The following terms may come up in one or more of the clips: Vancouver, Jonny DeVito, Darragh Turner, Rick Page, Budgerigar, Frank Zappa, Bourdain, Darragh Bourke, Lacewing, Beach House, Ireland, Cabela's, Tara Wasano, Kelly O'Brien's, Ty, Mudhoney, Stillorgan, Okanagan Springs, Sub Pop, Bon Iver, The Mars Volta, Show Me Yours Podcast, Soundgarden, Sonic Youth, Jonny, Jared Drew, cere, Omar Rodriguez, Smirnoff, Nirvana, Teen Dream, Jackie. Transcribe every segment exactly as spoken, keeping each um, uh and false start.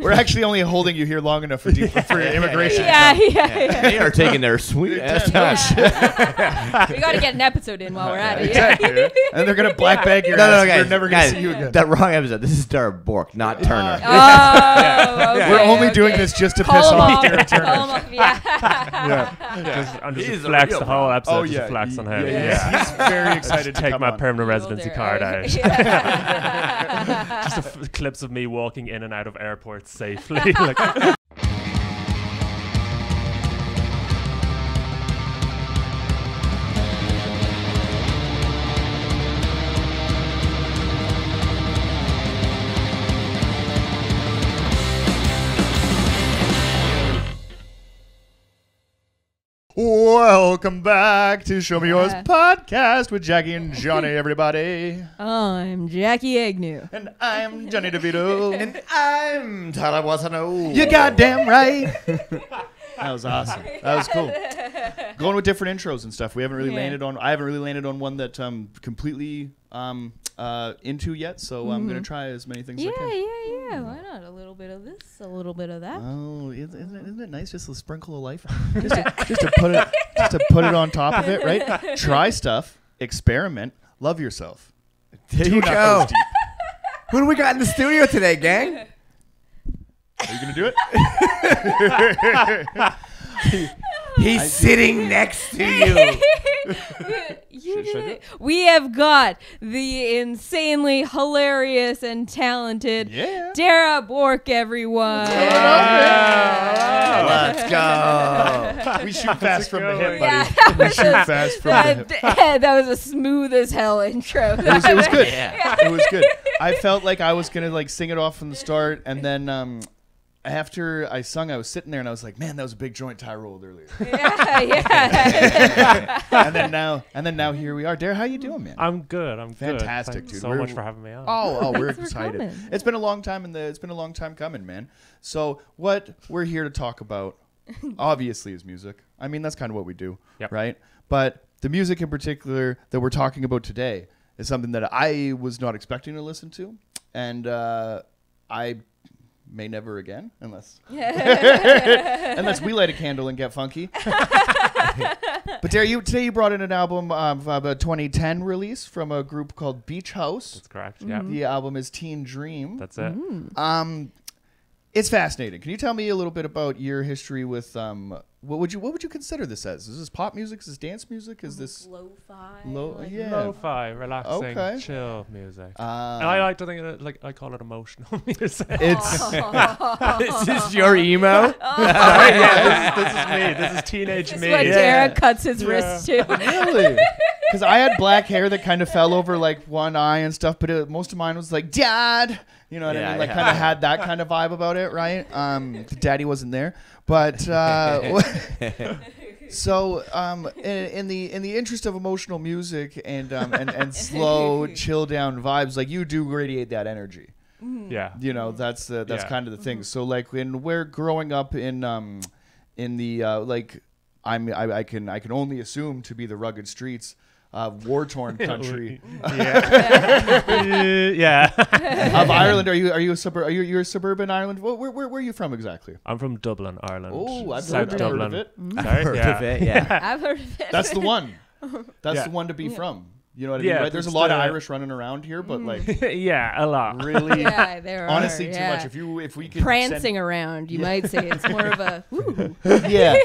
We're actually only holding you here long enough for, deep, yeah, for your immigration. Yeah, yeah, yeah, yeah. They are taking their sweet ass time. Yeah. We got to get an episode in while we're at it. Yeah. Exactly. And they're going to black bag your no, ass. No, guys, we're never going to see you again. That wrong episode. This is Darragh Bourke, not Turner. Oh, okay, we're only okay. doing this just to Call piss off Darragh Turner. Off, yeah. yeah. yeah. Just, I'm just flex the whole episode. Oh, yeah. Just flex on him. Yeah, yeah. He's very excited to take my permanent residency card out. Just clips of me walking in and out of airports safely. Like. Welcome back to Show Me Yours yeah. podcast with Jackie and Jonny, everybody. I'm Jackie Agnew. And I'm Jonny DeVito. And I'm Tara Wasano. You're goddamn right. That was awesome. That was cool. Going with different intros and stuff. We haven't really yeah. landed on, I haven't really landed on one that um, completely... Um, Uh, into yet, so mm-hmm. I'm gonna try as many things yeah, as I can. Yeah, yeah, yeah. Why not? A little bit of this, a little bit of that. Oh, isn't it, isn't it nice? Just a sprinkle of life, just, to, just to put it, just to put it on top of it, right? Try stuff, experiment, love yourself. There Do you not go. Deep. Who do we got in the studio today, gang? Are you gonna do it? he, he's I sitting do. Next to you. Should, should we have got the insanely hilarious and talented yeah. Darragh Bourke, everyone. Yeah. Yeah. Let's go. We shoot fast from the hip, buddy. Yeah, we shoot a, fast from that, the hip. That was a smooth as hell intro. It was, it was good. Yeah. It was good. I felt like I was gonna like sing it off from the start, and then um, after I sung, I was sitting there and I was like, "Man, that was a big joint Ty rolled earlier." Yeah, yeah. and then now, and then now here we are. Darragh, how you doing, man? I'm good. I'm fantastic, good. Thanks dude. So we're, much for having me on. Oh, oh, we're excited. Coming. It's been a long time in the. It's been a long time coming, man. So what we're here to talk about, obviously, is music. I mean, that's kind of what we do, yep. right? But the music in particular that we're talking about today is something that I was not expecting to listen to, and uh, I. May never again, unless unless we light a candle and get funky. But Darragh, you today you brought in an album of uh, a twenty ten release from a group called Beach House. That's correct. Yeah, mm-hmm. The album is Teen Dream. That's it. Mm-hmm. Um, it's fascinating. Can you tell me a little bit about your history with um? What would you what would you consider this as? Is this pop music? Is this dance music? Is this lo-fi? Lo like yeah. Lo-fi, relaxing, okay. chill music. Uh, and I like to think of it, like I call it emotional music. It's this is your emo. yeah, this, this is me. This is teenage this me. Is when Darragh yeah. cuts his yeah. wrist too. Really? Because I had black hair that kind of fell over like one eye and stuff, but it, most of mine was like dad. You know what yeah, I mean? Like yeah. kind of had that kind of vibe about it, right? Um, the daddy wasn't there, but. Uh, so um, in, in the in the interest of emotional music and um, and, and slow chill down vibes, like you do radiate that energy. Mm. Yeah, you know that's the, that's yeah. kind of the thing. So like when we're growing up in um in the uh, like I'm I, I can I can only assume to be the rugged streets. Uh, war-torn country, yeah, yeah. Of Ireland, are you are you a suburb? Are you you're a suburban Ireland? Where, where where are you from exactly? I'm from Dublin, Ireland. Oh, I've, South heard, Dublin. I've heard of it. I've heard yeah. of it. Yeah, I've heard of it. That's the one. That's yeah. the one to be yeah. from. You know what I mean? Yeah, right? There's a lot of Irish running around here, but like, yeah, a lot. Really, yeah, there honestly, are, too yeah. much. If you if we could prancing send... around, you yeah. might say it's more of a woo. yeah,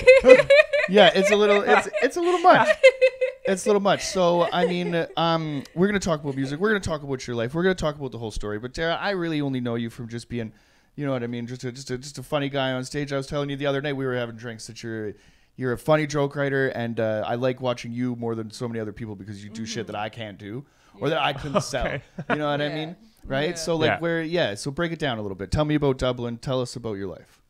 yeah. It's a little. It's it's a little much. It's a little much. So, I mean, um, we're going to talk about music. We're going to talk about your life. We're going to talk about the whole story. But, Darragh, I really only know you from just being, you know what I mean, just a, just a, just a funny guy on stage. I was telling you the other night we were having drinks that you're you're a funny joke writer, and uh, I like watching you more than so many other people because you do mm-hmm. shit that I can't do or yeah. that I couldn't okay. sell. You know what yeah. I mean? Right? Yeah. So, like, yeah. where, yeah, so break it down a little bit. Tell me about Dublin. Tell us about your life.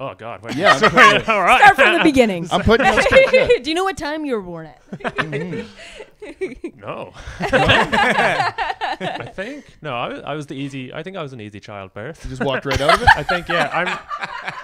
Oh, God. Wait. Yeah. I'm Sorry, all right. Start from the beginning. I'm putting those yeah. Do you know what time you were born at? Mm-hmm. No. I think. No, I was, I was the easy. I think I was an easy child birth. You just walked right out of it? I think, yeah. I'm,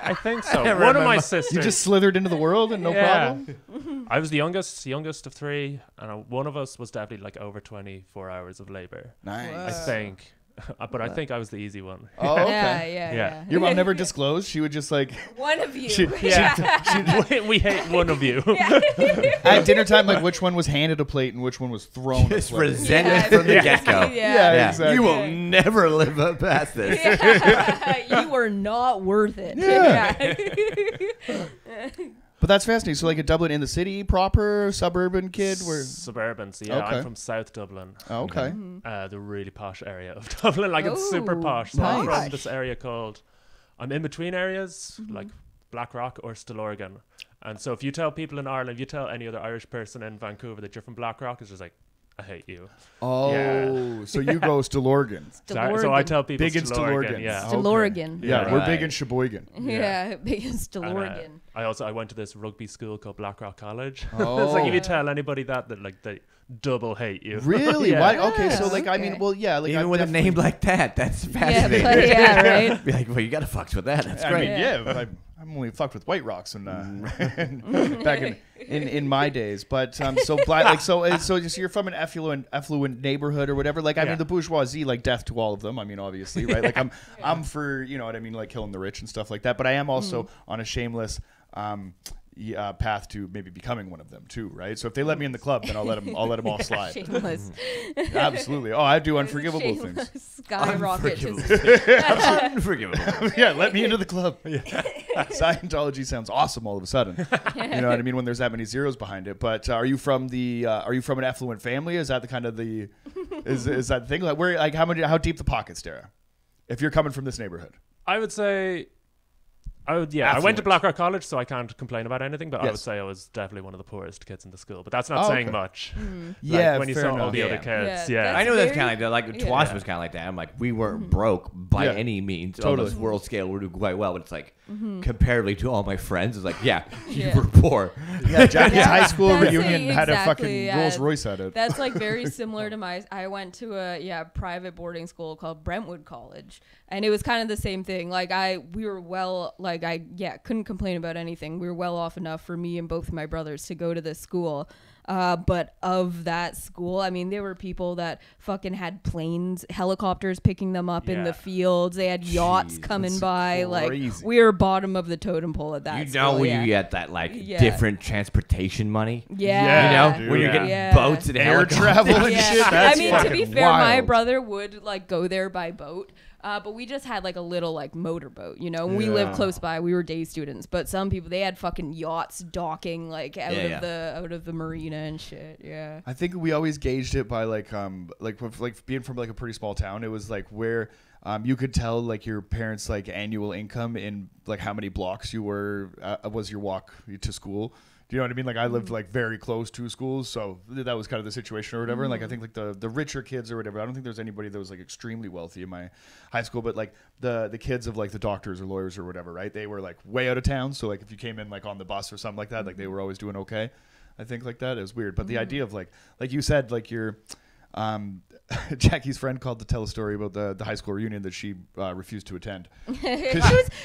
I think so. I One remember. Of my sisters. You just slithered into the world and no yeah. problem? I was the youngest, youngest of three. And one of us was definitely like over twenty-four hours of labor. Nice. Wow. I think. But I think I was the easy one. Oh, okay. yeah, yeah, yeah. Your mom never disclosed? She would just like... One of you. She, yeah. she, she, we hate one of you. Yeah. At dinner time, like which one was handed a plate and which one was thrown just a plate. Resentment yeah, from the yeah. get-go. Yeah. Yeah, yeah, exactly. You will never live up past this. Yeah. You are not worth it. Yeah. yeah. But that's fascinating. So like a Dublin in the city proper, suburban kid? Where... Suburban, so yeah. Okay. I'm from South Dublin. Oh, okay. Mm-hmm. uh, the really posh area of Dublin. Like Ooh, it's super posh. So nice. I'm from this area called, I'm in between areas, mm-hmm. like Blackrock or Stillorgan. And so if you tell people in Ireland, if you tell any other Irish person in Vancouver that you're from Blackrock, it's just like, I hate you. Oh, yeah. so you go Stillorgan. Stillorgan. So I tell people big Stillorgan. Stillorgan. Yeah, Stillorgan. Okay. yeah, yeah right. We're big in Sheboygan. Yeah, yeah big in Stillorgan. And, uh, I also I went to this rugby school called Blackrock College. Oh. It's like if you tell anybody that, that like they double hate you. Really? yeah. Why? Okay, so like okay. I mean, well, yeah. Like even I'm with a name like that, that's fascinating. Yeah, but, yeah right. Be like, well, you got to fuck with that. That's I great. Mean, yeah, yeah I, I'm only fucked with White Rocks and uh, back in. In in my days, but um, so black, like so so you're from an affluent affluent neighborhood or whatever. Like I yeah. mean, the bourgeoisie, like death to all of them. I mean, obviously, right? Like I'm yeah. I'm for you know what I mean, like killing the rich and stuff like that. But I am also mm. on a shameless um, uh, path to maybe becoming one of them too, right? So if they let me in the club, then I'll let them I'll let them all slide. Shameless, mm-hmm. absolutely. Oh, I do unforgivable things. Skyrocket, unforgivable. yeah, let me into the club. Yeah. Scientology sounds awesome all of a sudden. You know what I mean when there's that many zeros behind it. But uh, are you from the uh, are you from an affluent family? Is that the kind of the is is that the thing like where like how many how deep the pockets, Darragh? If you're coming from this neighborhood, I would say, I would yeah. Affluent. I went to Blackrock College, so I can't complain about anything. But yes. I would say I was definitely one of the poorest kids in the school. But that's not oh, saying okay. much. Mm-hmm. like yeah, when you saw enough. all the yeah. other kids, yeah. yeah. I know that's kind of like that. Like yeah. Twash yeah. was kind of like that. I'm like, we weren't mm-hmm. broke by yeah. any means. Totally. On this world scale, we're doing quite well. But it's like. Mm-hmm. Comparatively to all my friends, it's like, yeah, you yeah. were poor. Yeah, Jackie's yeah. high school that's reunion exactly, had a fucking yeah. Rolls Royce at it. That's like very similar to my. I went to a yeah private boarding school called Brentwood College, and it was kind of the same thing. Like I, we were well, like I yeah couldn't complain about anything. We were well off enough for me and both of my brothers to go to this school. Uh, but of that school, I mean, there were people that fucking had planes, helicopters picking them up yeah. in the fields. They had yachts Jeez, coming by. Crazy. Like we were bottom of the totem pole at that. You school, know when yeah. you get that like yeah. different transportation money. Yeah, you know dude, when you're yeah. getting yeah. boats and air travel and yeah. shit. That's I mean, to be fair, wild. my brother would like go there by boat. Uh, but we just had like a little like motorboat, you know, and yeah. we lived close by. We were day students, but some people, they had fucking yachts docking like out yeah, of yeah. the out of the marina and shit. Yeah. I think we always gauged it by like um like like being from like a pretty small town. It was like where um you could tell like your parents like annual income in like how many blocks you were uh, was your walk to school. Do you know what I mean? Like I lived like very close to schools, so that was kind of the situation or whatever. Mm. And like I think like the the richer kids or whatever. I don't think there's anybody that was like extremely wealthy in my high school, but like the the kids of like the doctors or lawyers or whatever, right? They were like way out of town, so like if you came in like on the bus or something like that, like they were always doing okay. I think like that is weird, but mm. the idea of like like you said, like your um, Jackie's friend called to tell a story about the the high school reunion that she uh, refused to attend. She was,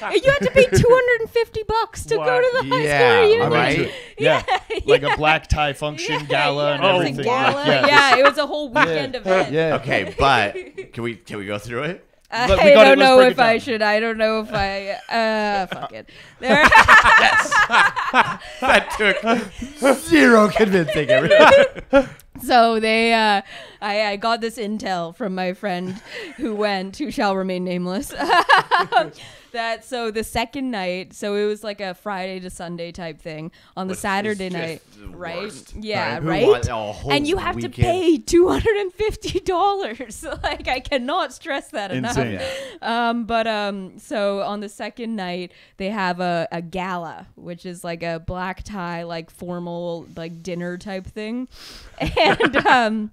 you had to pay two hundred fifty bucks to what? go to the high yeah, school reunion. Right? Yeah. yeah, like yeah. a black tie function yeah, gala yeah. and oh, everything. Gala. Yeah. yeah, it was a whole weekend yeah. event. Yeah. Okay, but can we can we go through it? Uh, I, I don't it, know if I should. I don't know if I. Uh, fuck it. There. Yes. That took zero convincing. Everyone. So they, uh, I, I got this intel from my friend who went, who shall remain nameless. That so the second night, so it was like a Friday to Sunday type thing on the Which Saturday night, the right? Worst. Yeah, I mean, right. And you have weekend. to pay two hundred and fifty dollars. Like I cannot stress that Insane. enough. Um, but um, so on the second night they have a, a gala, which is like a black tie, like formal, like dinner type thing, and um.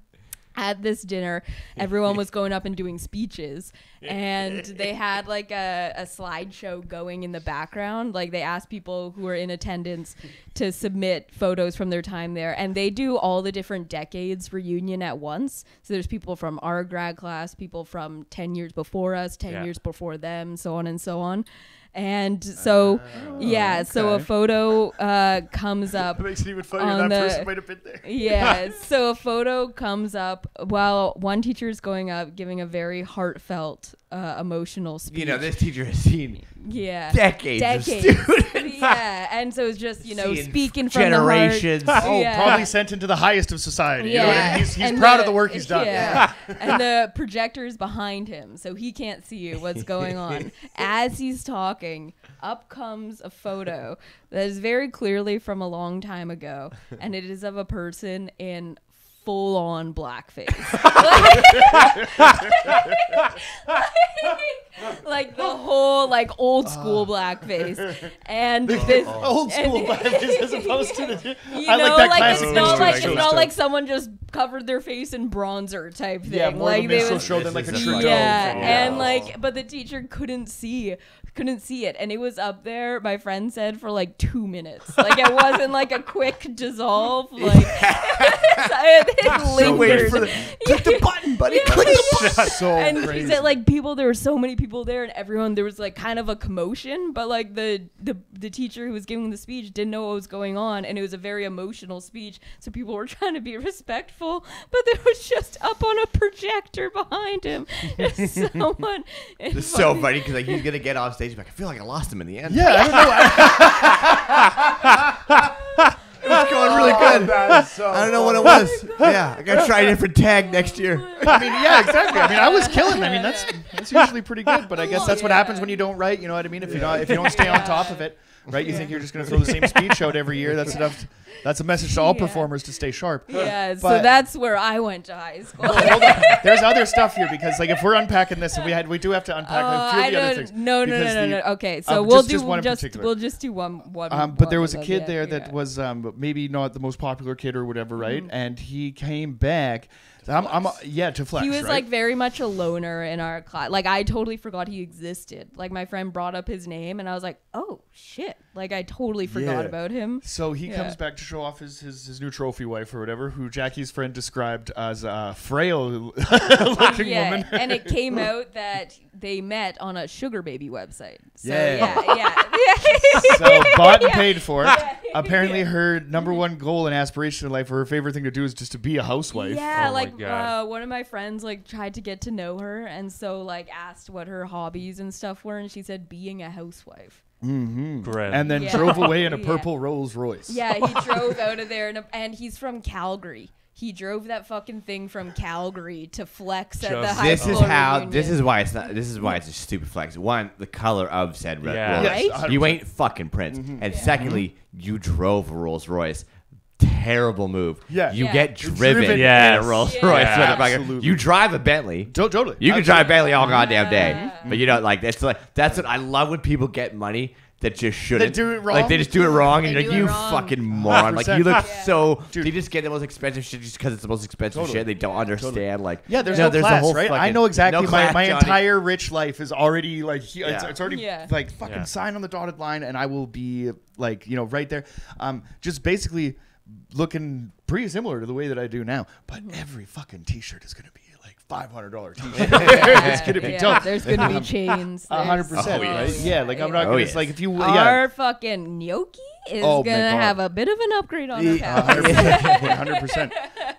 At this dinner, everyone was going up and doing speeches, and they had like a, a slideshow going in the background. Like they asked people who were in attendance to submit photos from their time there, and they do all the different decades reunion at once. So there's people from our grad class, people from ten years before us, ten yeah. years before them, so on and so on. And so, oh, yeah, okay. so a photo uh, comes up. That makes it even funnier. That the, person might have been there. Yeah, so a photo comes up while one teacher is going up, giving a very heartfelt, uh, emotional speech. You know, this teacher has seen yeah. decades, decades of students. Yeah, and so it's just, you know, Seeing speaking from generations. The heart. Oh, yeah. Probably sent into the highest of society. Yeah. You know, and he's he's and proud the, of the work he's done. Yeah. Yeah. And the projector's behind him, so he can't see what's going on. As he's talking, up comes a photo that is very clearly from a long time ago, and it is of a person in full-on blackface. like, like, like the whole like old school uh, blackface, and uh, this uh, old school and, blackface as opposed to the you I know like, that like classic it's not like it's not like someone just covered their face in bronzer type thing. Yeah, more like of a they would show them like a Trudeau. Yeah, oh, and yeah. like but the teacher couldn't see. Couldn't see it, and it was up there, my friend said, for like two minutes. Like it wasn't like a quick dissolve, like it, it lingered. So for the, click the button, buddy. Yeah. Click the button. So and crazy. She said like people there were so many people there, and everyone there was like kind of a commotion, but like the the, the teacher who was giving the speech didn't know what was going on, and it was a very emotional speech, so people were trying to be respectful, but there was just up on a projector behind him someone. It's so funny because like he's gonna get off stage. Like, I feel like I lost him in the end. Yeah, I don't know. It was going really good. Oh, so I don't know what it was. Yeah, I gotta try a different tag next year. I mean, yeah, exactly. I mean, I was killing. I mean, that's that's usually pretty good. But I guess that's what happens when you don't write. You know what I mean? If you don't, if you don't stay on top of it, right? You think you're just gonna throw the same speech out every year? That's enough. To, that's a message to all yeah. performers to stay sharp. Yeah, but so that's where I went to high school. Well, there's other stuff here because, like, if we're unpacking this, and we had we do have to unpack uh, a few I of the other things. No, no, no, no, no. Okay, so um, we'll just, do just, just we'll just do one one. Um, but one there was a kid there that yeah. was um, maybe not the most popular kid or whatever, right? Mm-hmm. And he came back. I'm, I'm a, yeah, to flex. He was right? like very much a loner in our class. Like I totally forgot he existed. Like my friend brought up his name, and I was like, oh shit! Like I totally forgot yeah. about him. So he yeah. comes back to show off his, his his new trophy wife or whatever, who Jackie's friend described as a frail looking yeah, woman. And it came out that they met on a sugar baby website. So, yeah, yeah, yeah. So bought and yeah. paid for it. Yeah. Apparently, yeah. her number one goal and aspiration in life, or her favorite thing to do, is just to be a housewife. Yeah, oh like. Uh, one of my friends like tried to get to know her, and so like asked what her hobbies and stuff were, and she said being a housewife. Mm-hmm. Great. And then yeah. drove away in a purple yeah. Rolls Royce. Yeah, he drove out of there, in a, and he's from Calgary. He drove that fucking thing from Calgary to flex at the high school. This is how. Reunion. This is why it's not. This is why it's a stupid flex. One, the color of said Rolls yeah. Royce. Right? one hundred percent. You ain't fucking Prince. Mm-hmm. And yeah. secondly, you drove Rolls Royce. Terrible move. Yeah, you yeah. get driven. driven. Yeah, Rolls yeah. Royce. Yeah, you drive a Bentley. To totally. You can absolutely. drive Bentley all goddamn day, yeah. but you don't like that's like that's what I love when people get money that just shouldn't. They do it wrong. Like they just do it wrong, they and you're like, you wrong. fucking moron. one hundred percent. Like you look yeah. so. Dude. They just get the most expensive shit just because it's the most expensive totally. shit. They don't understand. Totally. Like yeah, there's no, no there's class, a whole right? I know exactly. No class, my my Jonny. entire rich life is already like he, yeah. it's, it's already yeah. like fucking yeah. sign on the dotted line, and I will be like you know right there, um, just basically. Looking pretty similar to the way that I do now, but every fucking T-shirt is gonna be like five hundred dollar T-shirt. yeah, it's gonna be yeah. dope. There's gonna be chains. A hundred percent. Yeah, like I'm not gonna. Oh, yes. Like if you, yeah. our fucking gnocchi is oh, gonna have a bit of an upgrade on her house. One hundred percent.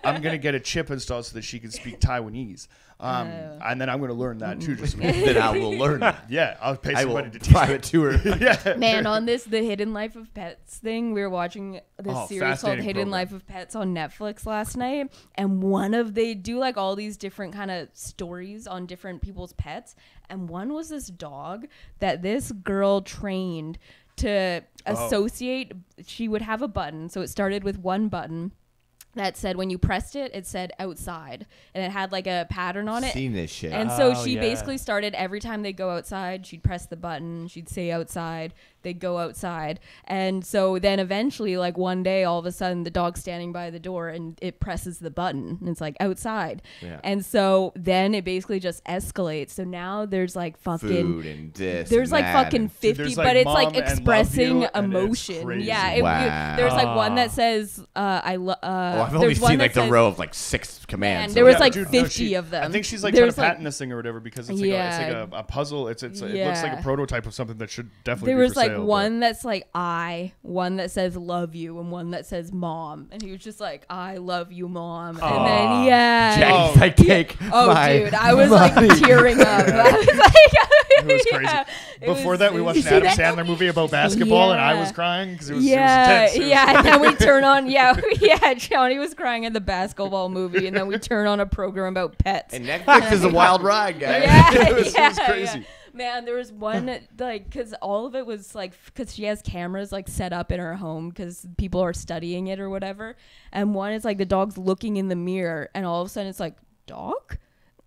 I'm gonna get a chip installed so that she can speak Taiwanese. Um, uh, and then I'm going to learn that too. Just then I will learn it. Yeah, I'll pay somebody to teach private tour. yeah. Man, on this The Hidden Life of Pets thing, we were watching this oh, series called Hidden program. Life of Pets on Netflix last night, and one of they do like all these different kind of stories on different people's pets, and one was this dog that this girl trained to associate. Oh. She would have a button, so it started with one button. That said, when you pressed it, it said outside, and it had like a pattern on it. Seen this shit. And so oh, she yeah. basically started every time they go outside, she'd press the button, she'd say outside, they'd go outside, and so then eventually, like one day, all of a sudden, the dog's standing by the door, and it presses the button, and it's like outside. Yeah. And so then it basically just escalates. So now there's like fucking food and this. There's and like that fucking fifty, like but it's like expressing emotion. Yeah. It, wow. There's like one that says, uh, "I love." Uh, Well, I've only seen like the row of like six commands. There was yeah, like dude, fifty no, she, of them. I think she's like There's trying to patent like, this thing or whatever because it's like, yeah. a, it's like a, a puzzle. It's, it's yeah. It looks like a prototype of something that should definitely there be There was for like sale, one but. that's like I, one that says love you, and one that says mom. And he was just like, I love you, mom. And Aww. then, yeah. Jackie's oh. like, take Oh, my dude. I was money. like tearing up. I was like... It was crazy. Yeah, it Before was, that, we watched an Adam Sandler movie about basketball, yeah. and I was crying because it was yeah, it was intense. It yeah. Was and then we turn on, yeah, yeah. Jonny was crying at the basketball movie, and then we turn on a program about pets. And Netflix is a wild ride, guys. Yeah, it, was, yeah, it was crazy. Yeah. Man, there was one like because all of it was like because she has cameras like set up in her home because people are studying it or whatever. And one is like the dog's looking in the mirror, and all of a sudden it's like dog.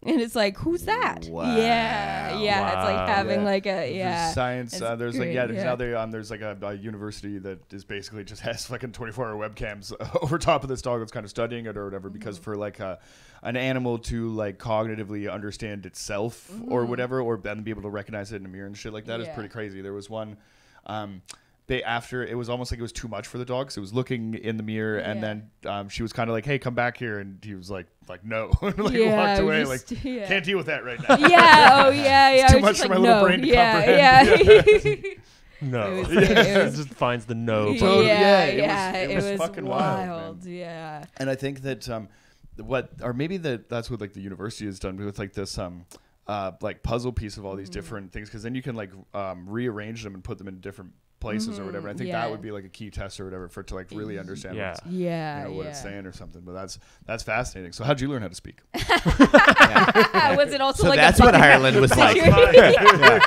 And it's like, who's that? Wow. Yeah, yeah. Wow. It's like having yeah. like a yeah. There's science. Uh, there's great. like yeah. There's yeah. now they um. There's like a, a university that is basically just has fucking twenty-four hour webcams over top of this dog that's kind of studying it or whatever. Mm-hmm. Because for like a, an animal to like cognitively understand itself mm-hmm. or whatever, or then be able to recognize it in a mirror and shit like that yeah. is pretty crazy. There was one. Um, They after it was almost like it was too much for the dog, so it was looking in the mirror, yeah. and then um, she was kind of like, "Hey, come back here," and he was like, "Like no," like yeah, walked away, just, like yeah. can't deal with that right now. Yeah, oh yeah, yeah. It's too much for like, my no. little brain to yeah, comprehend. Yeah. No, it, was, it, it was, just finds the no. Yeah, yeah, it, yeah, was, it, it was, was fucking wild. wild yeah, and I think that um, what or maybe that that's what like the university has done with like this um. Uh, like puzzle piece of all these mm-hmm. different things, because then you can like um, rearrange them and put them in different places mm-hmm. or whatever. I think yeah. that would be like a key test or whatever for it to like really understand yeah. what, it's, yeah, you know, what yeah. it's saying or something. But that's that's fascinating. So how'd you learn how to speak? yeah. Was it also so like that's a what Ireland was like? yeah.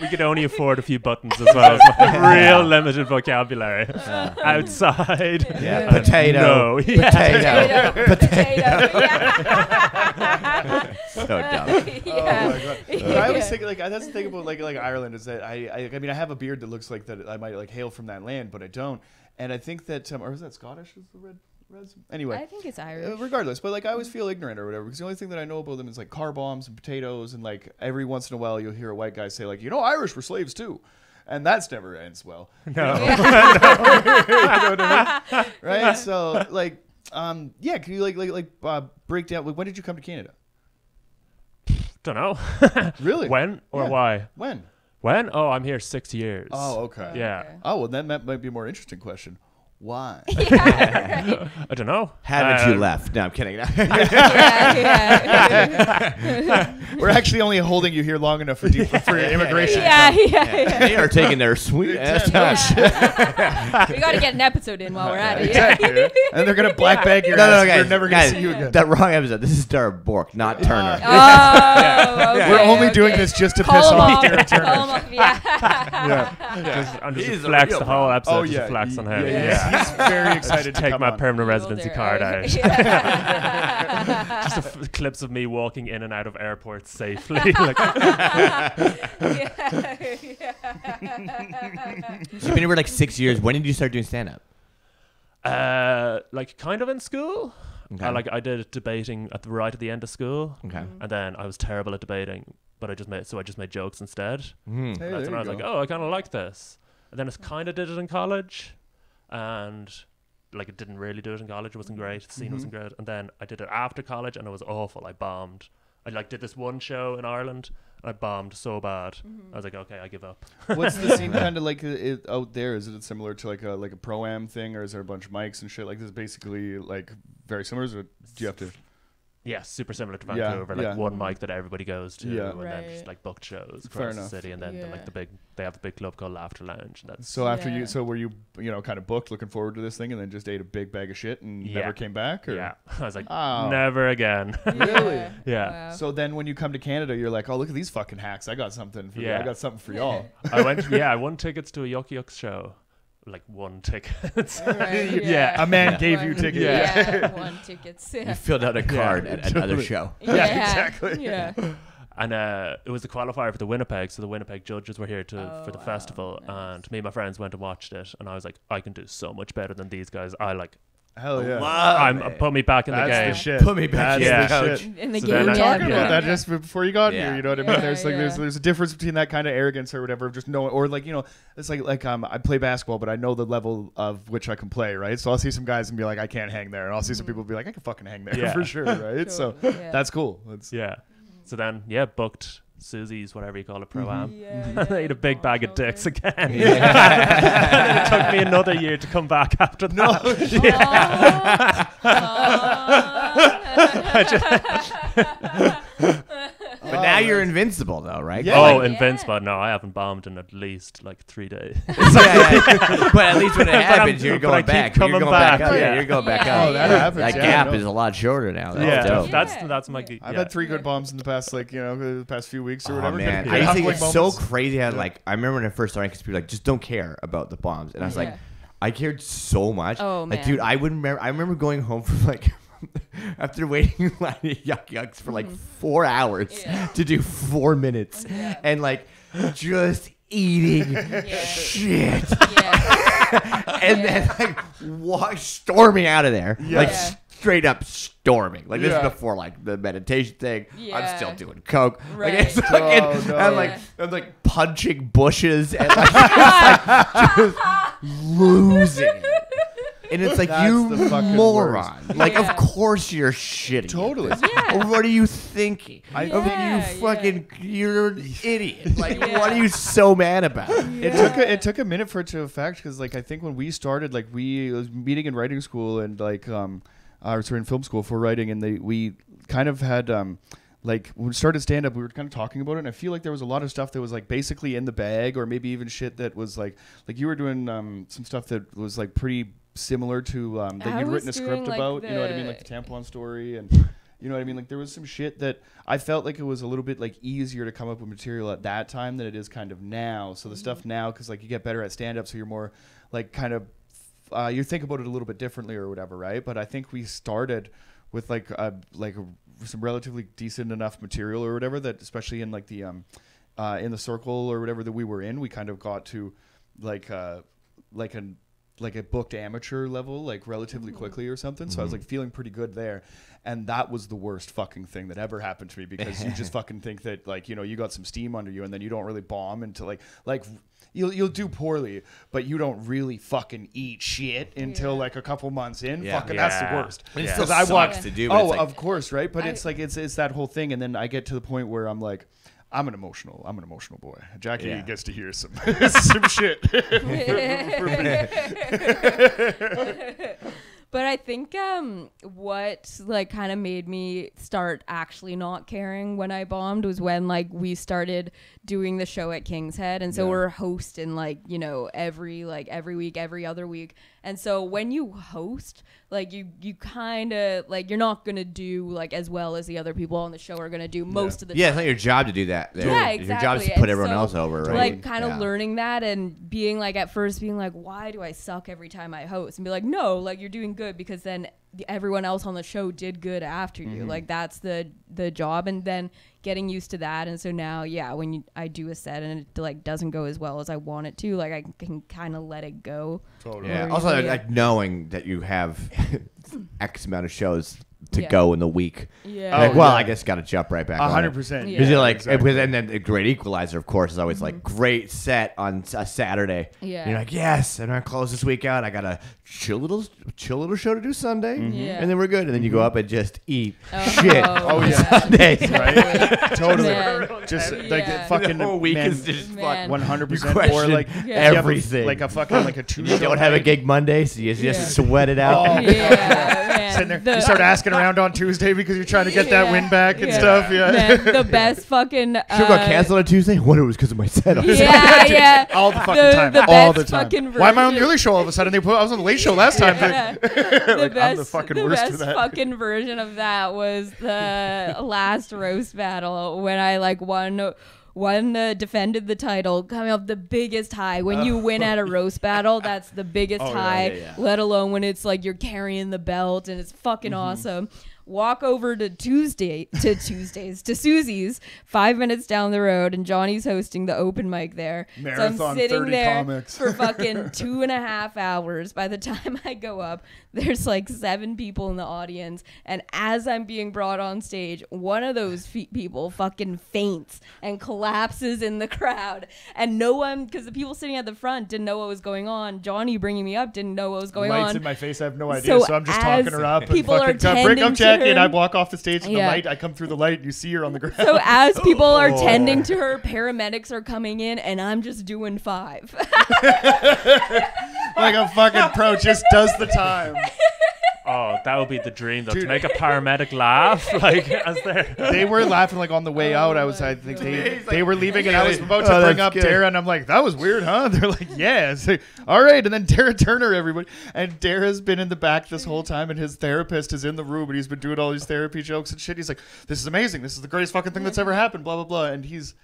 We could only afford a few buttons as well. yeah. Real limited vocabulary. Yeah. Outside, yeah. Yeah. Potato, no. yeah. potato, potato, potato. Yeah. So dumb. Yeah. Oh my God. Yeah. I always think like that's the thing about like like Ireland is that I, I I mean I have a beard that looks like that I might like hail from that land, but I don't. And I think that um, or is that Scottish? Is the red? Anyway, I think it's Irish. Uh, regardless, but like I always feel ignorant or whatever because the only thing that I know about them is like car bombs and potatoes, and like every once in a while you'll hear a white guy say like, you know, Irish were slaves too, and that's never ends well. No, you know? You know, right? So like um yeah, can you like like like uh, break down? Like, when did you come to Canada? Don't know. Really? When or yeah. why? When? When? Oh, I'm here six years. Oh, okay. Yeah. Okay. Oh, well, then that might be a more interesting question. Why? Yeah, right. I don't know. Haven't um, you left? No, I'm kidding. yeah, yeah. We're actually only holding you here long enough for, deep, for your immigration. Yeah, yeah, yeah, yeah. They are taking their sweet ass time. Yeah. We got to get an episode in while we're at it. Exactly. And they're going to black bag your no, ass. No, no, guys, we're never going to see you again. That wrong episode. This is Darragh Bourke, not Turner. Oh, okay, we're only okay. doing this just to Call piss off Darragh Turner. Off, yeah. yeah. yeah. Just, I'm just flex the whole episode. Just flex on him. Yeah. He's very excited to take my on. permanent residency there, card right? out. Yeah. Just f clips of me walking in and out of airports safely. Like yeah, yeah. You've been here like six years. When did you start doing stand-up? Uh, like kind of in school. Okay. Uh, like I did debating at the right at the end of school. Okay. And then I was terrible at debating, but I just made so I just made jokes instead. Mm. Hey, that's when I was go. like, oh, I kind of like this. And then I kind of did it in college. And like it didn't really do it in college. It wasn't great. The scene mm-hmm. wasn't great. And then I did it after college, and it was awful. I bombed. I like did this one show in Ireland, and I bombed so bad. Mm-hmm. I was like, okay, I give up. What's the scene kind of like it, out there? Is it similar to like a like a pro-am thing, or is there a bunch of mics and shit like this? Basically, like very similar. Or do you have to? Yeah, super similar to Vancouver. Yeah, like yeah. one mic that everybody goes to, yeah. and right. then just like booked shows across the city, and then yeah. the, like the big, they have the big club called Laughter Lounge. And that's so after yeah. you, so were you, you know, kind of booked, looking forward to this thing, and then just ate a big bag of shit and yeah. never came back? Or? Yeah, I was like, oh. never again. Really? yeah. Wow. So then when you come to Canada, you're like, oh, look at these fucking hacks! I got something for yeah. you. I got something for y'all. I went, yeah, I won tickets to a Yuck Yucks show. Like one ticket. Right, yeah. yeah. A man yeah. gave one, you tickets. Yeah. yeah. One tickets. Yeah. You filled out a card yeah, at totally. another show. Yeah, yeah. exactly. Yeah. And uh, it was the qualifier for the Winnipeg, so the Winnipeg judges were here to oh, for the wow. festival, nice. and me and my friends went and watched it, and I was like, I can do so much better than these guys. I like Hell yeah. I'm, put me back in That's the game. The shit. Put me back That's yeah. the shit. in the so game. Yeah. Talking about that just before you got yeah. here, you know what I mean? Yeah, there's like yeah. there's there's a difference between that kind of arrogance or whatever, just knowing, or like, you know, it's like like um I play basketball, but I know the level of which I can play, right? So I'll see some guys and be like, I can't hang there, and I'll see mm-hmm. some people be like, I can fucking hang there yeah. for sure, right? Totally, so yeah. that's cool. That's, yeah. So then, yeah, booked Susie's, whatever you call it, pro-am. Yeah, yeah. I ate a big oh, bag of dicks again. Yeah. And then it took me another year to come back after that. No. Yeah. Oh. Oh. But now you're invincible, though, right? Yeah. Oh, like, invincible. Yeah. No, I haven't bombed in at least like three days. yeah, yeah. But at least when it happens, you're going back. You're going back up. Yeah, you're going back up. Oh, that yeah. happens. That yeah, gap no. is a lot shorter now. That's yeah. dope. That's, that's my yeah. I've had three good bombs in the past, like, you know, the past few weeks or oh, whatever. Man. Yeah. I used to think it's so crazy how, like, I remember when I first started, because people were like, just don't care about the bombs. And I was yeah. like, I cared so much. Oh, man. Like, dude, I wouldn't remember. I remember going home from, like, after waiting in line at Yuck Yucks for like mm-hmm. four hours yeah. to do four minutes yeah. and like just eating yeah. shit yeah. and yeah. then like walk, storming out of there yeah. like yeah. straight up storming like yeah. this is before like the meditation thing yeah. I'm still doing coke right. like, it's oh, like, no. I'm like I'm like punching bushes and like, like just losing it. And it's like, that's you moron. Worst. Like, yeah. of course you're shitty. Totally. Yeah. What are you thinking? I, yeah, I mean, you fucking, yeah. you're an idiot. Like, yeah. what are you so mad about? Yeah. It took a, it took a minute for it to affect, because, like, I think when we started, like, we was meeting in writing school and, like, um, I was in film school for writing, and they, we kind of had, um, like, when we started stand-up, we were kind of talking about it, and I feel like there was a lot of stuff that was, like, basically in the bag, or maybe even shit that was, like, like, you were doing um, some stuff that was, like, pretty similar to um, that I you'd written a script like about, you know what I mean, like the tampon story, and you know what I mean, like there was some shit that I felt like it was a little bit like easier to come up with material at that time than it is kind of now. So the mm-hmm. stuff now, because like you get better at stand up, so you're more like kind of uh, you think about it a little bit differently or whatever, right? But I think we started with like uh, like a, some relatively decent enough material or whatever that, especially in like the um uh, in the circle or whatever that we were in, we kind of got to like uh, like an like a booked amateur level, like relatively quickly or something. Mm-hmm. So I was like feeling pretty good there. And that was the worst fucking thing that ever happened to me, because you just fucking think that like, you know, you got some steam under you and then you don't really bomb until like, like you'll, you'll do poorly, but you don't really fucking eat shit until yeah. like a couple months in. Yeah. Fucking yeah. that's the worst. It yeah. still sucks I watched, to do. But oh, like, of course. Right. But I, it's like, it's, it's that whole thing. And then I get to the point where I'm like, I'm an emotional. I'm an emotional boy. Jackie yeah. gets to hear some some shit. But I think um, what like kind of made me start actually not caring when I bombed was when like we started doing the show at King's Head, and so yeah. we're hosting like, you know, every like every week, every other week. And so when you host, like you, you kind of like you're not gonna do like as well as the other people on the show are gonna do most yeah. of the yeah, time. Yeah, it's not your job to do that. Yeah, yeah, exactly. Your job is to put and everyone so, else over, right? Like kind of yeah. learning that and being like at first being like, why do I suck every time I host? And be like, no, like you're doing good because then the, everyone else on the show did good after mm-hmm. you. Like that's the the job. And then getting used to that. And so now, yeah, when you, I do a set and it like doesn't go as well as I want it to, like I can kind of let it go. Totally. Yeah. Also, yeah. like knowing that you have X amount of shows to yeah. go in the week. Yeah. Like, oh, well, yeah. I guess got to jump right back. A hundred percent. Because you're like, exactly. and then the Great Equalizer, of course, is always mm-hmm. like great set on a Saturday. Yeah. And you're like, yes, and I close this week out. I got a chill little, chill little show to do Sunday, mm-hmm. yeah. and then we're good. And then you go up and just eat oh, shit. Oh, on oh yeah. Sundays, right? Totally. Man. Just like yeah. fucking the whole week man, is just one hundred percent or like yeah. everything. Like a fucking like a Tuesday. You don't have a gig Monday, so you yeah. just sweat it out. Oh, yeah. There. The, you start asking around on Tuesday because you're trying to get yeah, that win back and yeah. stuff. Yeah, man, the best fucking. Uh, Should got canceled on Tuesday. I wonder it was because of my setup. Yeah, yeah, all the fucking the, time, the all the time. Why am I on the early show all of a sudden? They put I was on the late show last time. Yeah. The like, best, I'm the fucking the worst best for that. Fucking version of that was the last roast battle when I like won. One uh, defended the title coming off the biggest high. When oh. you win at a roast battle, that's the biggest oh, high, yeah, yeah, yeah. let alone when it's like you're carrying the belt and it's fucking mm-hmm. awesome. walk over to Tuesday to Tuesdays to Susie's five minutes down the road, and Johnny's hosting the open mic there. Marathon, so I'm sitting there comics. for fucking two and a half hours. By the time I go up, there's like seven people in the audience, and as I'm being brought on stage, one of those fe people fucking faints and collapses in the crowd, and no one, because the people sitting at the front didn't know what was going on. Johnny bringing me up didn't know what was going lights on. Lights in my face, I have no idea. So, so I'm just talking her up. People and fucking are come, bring up Jackie, and I walk off the stage in yeah. the light. I come through the light, and you see her on the ground. So as people oh. are tending to her, paramedics are coming in, and I'm just doing five. Like a fucking pro just does the time. Oh, that would be the dream, though, Dude. to make a paramedic laugh. Like, as they were laughing, like, on the way oh out. I was, I think they, like, they were leaving, and I was about to oh, bring up good. Darragh, and I'm like, that was weird, huh? They're like, yeah. Like, all right. And then Darragh Turner, everybody. And Darragh's been in the back this whole time, and his therapist is in the room, and he's been doing all these therapy jokes and shit. He's like, this is amazing. This is the greatest fucking thing that's ever happened, blah, blah, blah. And he's...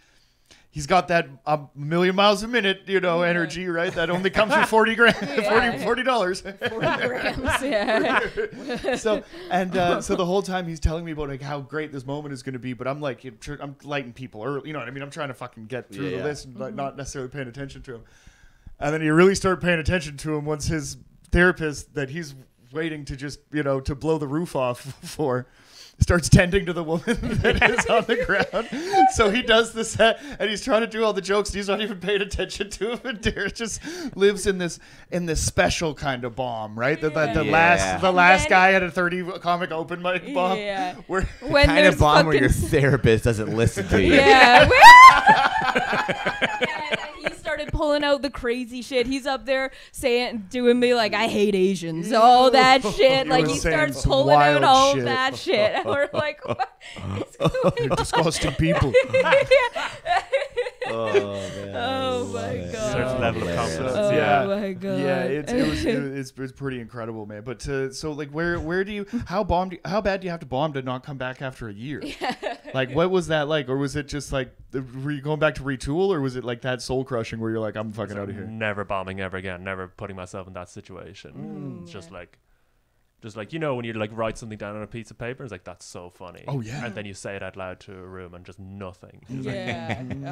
He's got that a million miles a minute, you know, yeah. energy, right? That only comes with forty grand, yeah. forty dollars. forty grams, yeah. So, and uh, so the whole time he's telling me about like how great this moment is going to be, but I'm like, I'm lighting people early, you know what I mean? I'm trying to fucking get through yeah, the yeah. list, and like, mm-hmm. not necessarily paying attention to him. And then you really start paying attention to him once his therapist that he's waiting to just, you know, to blow the roof off for. Starts tending to the woman that is on the ground. So he does the set, and he's trying to do all the jokes, and he's not even paying attention to him. And Darragh just lives in this in this special kind of bomb, right? The, the, the yeah. last the last then, guy had a thirty comic open mic bomb. Yeah. Where the kind of bomb where your therapist doesn't listen to you. Yeah. yeah. Pulling out the crazy shit. He's up there saying, doing me like, I hate Asians, all that shit. Like, he starts pulling out all shit. that shit. And we're like, what is going on? Disgusting people. Oh, man. Oh, my God. Certain level of confidence. Oh, yeah. Oh, my God. Yeah, it's, it was, it, it's, it's pretty incredible, man. But to, so, like, where where do you, how bomb do you, how bad do you have to bomb to not come back after a year? Yeah. Like, what was that like? Or was it just like, were you going back to retool, or was it like that soul crushing where you're like, I'm fucking so out of here? Never bombing ever again. Never putting myself in that situation. Mm. It's just like, just like, you know, when you like write something down on a piece of paper, it's like, that's so funny. Oh, yeah. And then you say it out loud to a room and just nothing. Just yeah. Like, oh,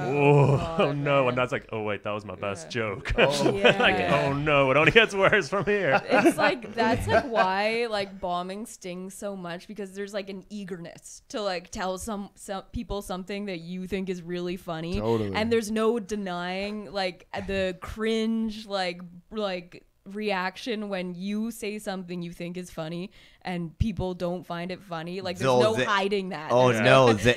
oh, oh, no. Man. And that's like, oh, wait, that was my yeah. best joke. Oh. Yeah. Like, oh, no, it only gets worse from here. It's like, that's like why like bombing stings so much, because there's like an eagerness to like tell some, some people something that you think is really funny. Totally. And there's no denying like the cringe, like, like, reaction when you say something you think is funny and people don't find it funny. Like, there's no, no the, hiding that. Oh yeah. no, the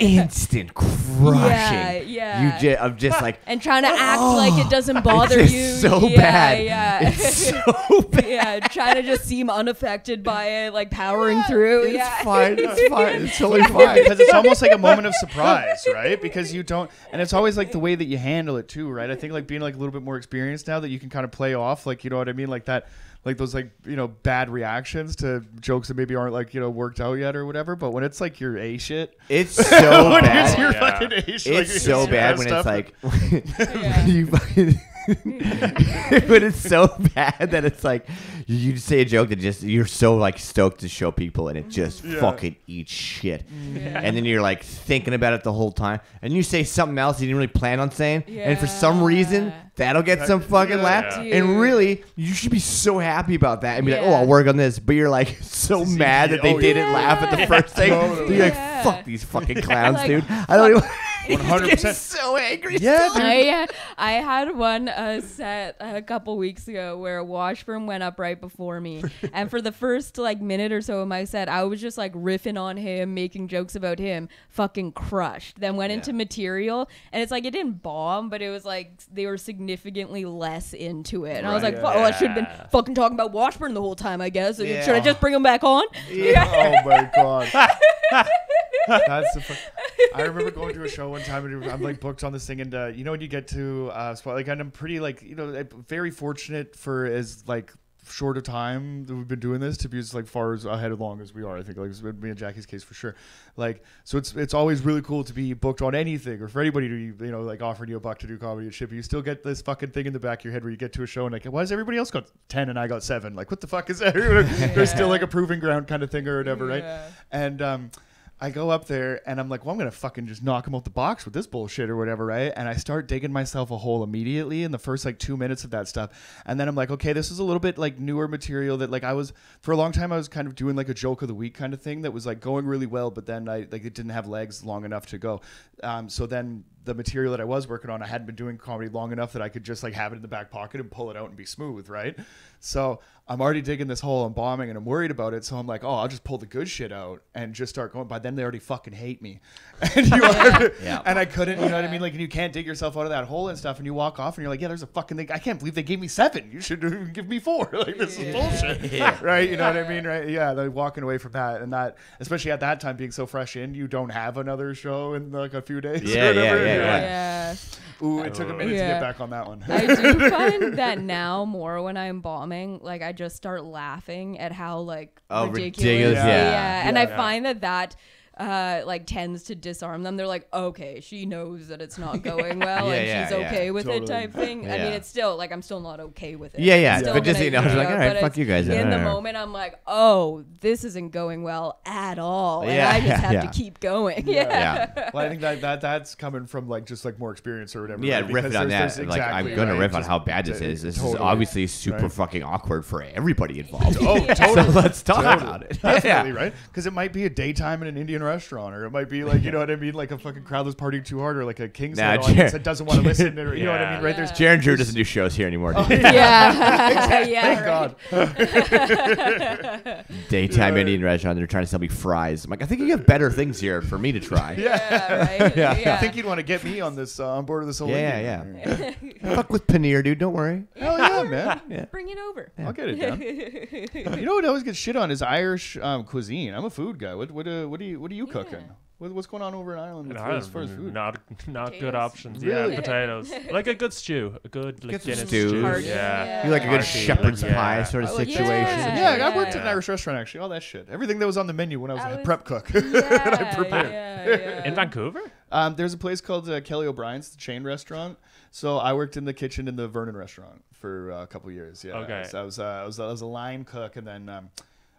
instant crushing. Yeah, yeah. You just, I'm just like, and trying to act oh, like it doesn't bother it's you. So yeah, bad. Yeah. It's so bad. Yeah, trying to just seem unaffected by it, like powering yeah, through. It's yeah. fine. It's fine. It's totally fine, because it's almost like a moment of surprise, right? Because you don't, and it's always like the way that you handle it too, right? I think like being like a little bit more experienced now, that you can kind of play off like. You know what I mean? Like that, like those, like, you know, bad reactions to jokes that maybe aren't like, you know, worked out yet or whatever. But when it's like your A shit, it's so bad. It's your yeah. fucking A shit. It's like, so it's bad when it's like, you fucking. But it's so bad that it's like you just say a joke that just you're so like stoked to show people, and it just yeah. fucking eats shit yeah. and then you're like thinking about it the whole time, and you say something else you didn't really plan on saying yeah. and for some reason that'll get that, some fucking yeah, laugh yeah. and really you should be so happy about that and be yeah. like, oh, I'll work on this, but you're like so See, mad that they oh, didn't yeah. laugh at the yeah. first thing totally. so you're yeah. like, fuck these fucking clowns. Like, dude, I don't even one hundred percent so angry. Yeah, dude. I, uh, I had one uh, set a couple weeks ago where Washburn went up right before me, and for the first like minute or so of my set, I was just like riffing on him, making jokes about him, fucking crushed. Then went yeah. into material, and it's like it didn't bomb, but it was like they were significantly less into it. And right, I was like, yeah. oh, I should have been fucking talking about Washburn the whole time, I guess. Yeah. Should I just bring him back on? Yeah. Oh my God. That's the fun. I remember going to a show one time, and I'm like booked on this thing, and uh, you know when you get to uh, spot, like, and I'm pretty like, you know, very fortunate for as like short a time that we've been doing this to be as like far as ahead as long as we are. I think like it's been me and Jackie's case for sure. Like, so it's it's always really cool to be booked on anything, or for anybody to, you know, like offering you a buck to do comedy and shit, but you still get this fucking thing in the back of your head where you get to a show and like, why has everybody else got ten and I got seven? Like, what the fuck is that? Yeah. There's still like a proving ground kind of thing or whatever, right? Yeah. And um I go up there and I'm like, well, I'm going to fucking just knock him off the box with this bullshit or whatever, right? And I start digging myself a hole immediately in the first like two minutes of that stuff. And then I'm like, okay, this is a little bit like newer material that like I was, for a long time, I was kind of doing like a joke of the week kind of thing that was like going really well, but then I like it didn't have legs long enough to go. Um, so then the material that I was working on, I hadn't been doing comedy long enough that I could just like have it in the back pocket and pull it out and be smooth, right? So I'm already digging this hole, I'm bombing, and I'm worried about it. So I'm like, oh, I'll just pull the good shit out and just start going. By then, they already fucking hate me. And you are, yeah. And I couldn't, you know what I mean? Like, and you can't dig yourself out of that hole and stuff. And you walk off and you're like, yeah, there's a fucking thing. I can't believe they gave me seven. You should give me four. Like, this yeah. is bullshit. Yeah. Right? You know yeah. what I mean? Right? Yeah. Like walking away from that, and that, especially at that time being so fresh in, you don't have another show in like a few days. Yeah. Or whatever. Yeah. Yeah. yeah. yeah. Ooh, it took a minute yeah. to get back on that one. I do find that now more when I'm bombing, like I just start laughing at how like oh, ridiculous. ridiculous. Yeah. Yeah. yeah. And yeah, I yeah. find that that uh, like tends to disarm them. They're like, okay, she knows that it's not going yeah. well, yeah, and yeah, she's yeah. okay with totally. it type thing. Yeah. I mean, it's still like, I'm still not okay with it. Yeah, yeah. Still but just, you know, I was like, all right, fuck you guys. In the moment, I'm like, oh, this isn't going well at all. And yeah, I just yeah, have yeah. to keep going. Yeah. yeah. yeah. Well, I think that, that that's coming from like, just like more experience or whatever. Yeah, right? riff on that. Exactly, like, I'm going right? to riff on just how bad this is. This totally, is obviously super right? fucking awkward for everybody involved. Oh, totally. So let's talk about it. Definitely, right? Because it might be a daytime in an Indian restaurant, or it might be like, you know what I mean, like a fucking crowd that's partying too hard, or like a King's nah, audience that doesn't want to listen, or, you yeah. know what I mean, right? There's Jared Drew doesn't do shows here anymore. Oh, yeah, yeah. yeah. Thank God. Daytime yeah. Indian restaurant, they're trying to sell me fries. I'm like, I think you have better things here for me to try. Yeah, yeah, right. yeah. yeah. I think you'd want to get me on this uh, on board of this whole yeah, Indian. yeah, yeah. Fuck with paneer, dude. Don't worry. Hell yeah, man. Yeah. Bring it over. Yeah. I'll get it down. You know what I always get shit on is Irish um, cuisine. I'm a food guy. What what uh, what do you what are you yeah. cooking? What, what's going on over in Ireland with Ireland, as far as food? Not not potatoes. good options. Really? Yeah, potatoes. Like a good stew, a good like Guinness stew. Yeah. yeah, you like a good Party. shepherd's like, pie yeah. sort of like, situation. Yeah, yeah, yeah. I worked at an Irish restaurant actually. All that shit, everything that was on the menu when I was I a was, prep cook, yeah, and I prepared. Yeah, yeah. In Vancouver, um, there's a place called uh, Kelly O'Brien's, the chain restaurant. So I worked in the kitchen in the Vernon restaurant for uh, a couple years. Yeah, okay. So I was uh, I was I was a line cook, and then. Um,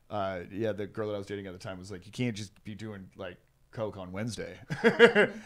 Uh, yeah, the girl that I was dating at the time was like, you can't just be doing like coke on Wednesday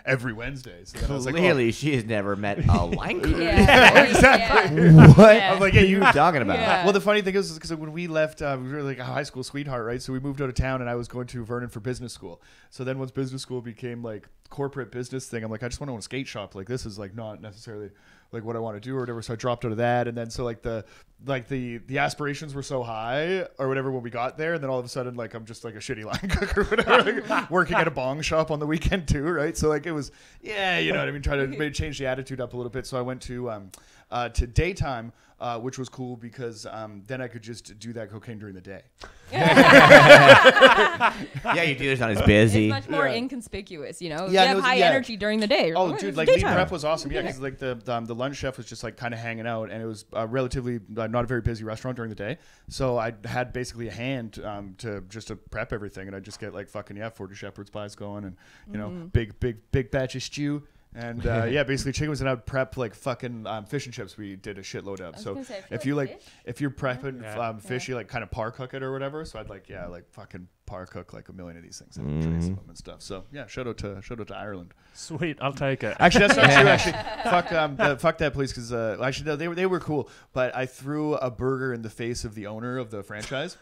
every Wednesday. So clearly, I was like, oh. she has never met a line crew. yeah. yeah, exactly. Yeah. What? Yeah. I was like, yeah, you talking about? Yeah. Well, the funny thing is, because when we left, uh, we were like a high school sweetheart, right? So we moved out of town, and I was going to Vernon for business school. So then, once business school became like corporate business thing, I'm like, I just want to own a skate shop. Like, this is like not necessarily like what I want to do or whatever. So I dropped out of that. And then, so like the, like the, the aspirations were so high or whatever, when we got there, and then all of a sudden, like, I'm just like a shitty line cooker, whatever, like, working at a bong shop on the weekend too. Right. So like, it was, yeah, you know what I mean? Try to maybe change the attitude up a little bit. So I went to, um, uh, to daytime, Uh, which was cool because um, then I could just do that cocaine during the day. yeah, you do. It's not as busy. It's much more yeah. inconspicuous, you know. Yeah, you have no, high yeah. energy during the day. Oh, oh dude, like meat prep was awesome. Yeah, because like the um, the lunch chef was just like kind of hanging out, and it was uh, relatively uh, not a very busy restaurant during the day. So I had basically a hand um, to just to prep everything, and I just get like fucking yeah, forty shepherd's pies going, and you mm-hmm. know, big big big batch of stew. And uh, yeah, basically chicken was, and I would prep like fucking um, fish and chips. We did a shitload of. So say, if like you like, fish? if you're prepping yeah. um, fish, yeah. you like kind of par cook it or whatever. So I'd like, yeah, like fucking par cook like a million of these things mm-hmm. and stuff. So yeah, shout out to shout out to Ireland. Sweet, I'll take it. Actually, that's not true. Actually, fuck um, the, fuck that place because uh, actually no, they were they were cool, but I threw a burger in the face of the owner of the franchise,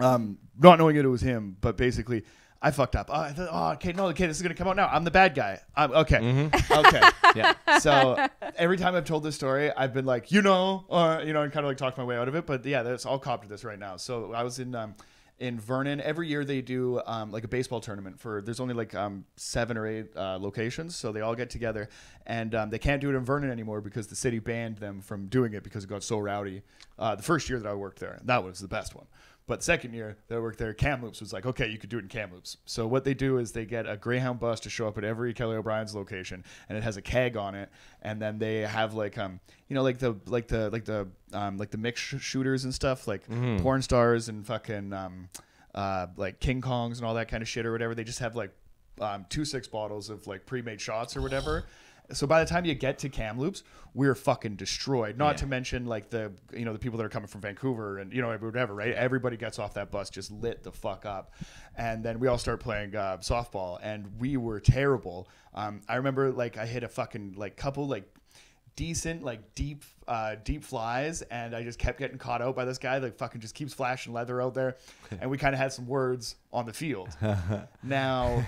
um, not knowing that it was him, but basically. I fucked up. Oh, I thought, oh, okay, no, okay, this is going to come out now. I'm the bad guy. I'm, okay. Mm-hmm. Okay. yeah. So every time I've told this story, I've been like, you know, or, you know, and kind of like talked my way out of it. But yeah, that's all copped to this right now. So I was in um, in Vernon. Every year they do um, like a baseball tournament for, there's only like um, seven or eight uh, locations. So they all get together, and um, they can't do it in Vernon anymore because the city banned them from doing it because it got so rowdy. Uh, the first year that I worked there, that was the best one. But second year that I worked there, Kamloops was like, okay, you could do it in Kamloops. So what they do is they get a Greyhound bus to show up at every Kelly O'Brien's location, and it has a keg on it, and then they have like um you know like the like the like the um like the mix sh shooters and stuff, like mm. porn stars and fucking um uh like King Kongs and all that kind of shit or whatever. They just have like um two six bottles of like pre-made shots or whatever. So by the time you get to Kamloops, we're fucking destroyed. Not yeah. to mention like the you know the people that are coming from Vancouver and you know whatever, right? Everybody gets off that bus just lit the fuck up, and then we all start playing uh, softball, and we were terrible. Um, I remember like I hit a fucking like couple like decent like deep uh, deep flies, and I just kept getting caught out by this guy that fucking just keeps flashing leather out there, and we kind of had some words on the field. Now.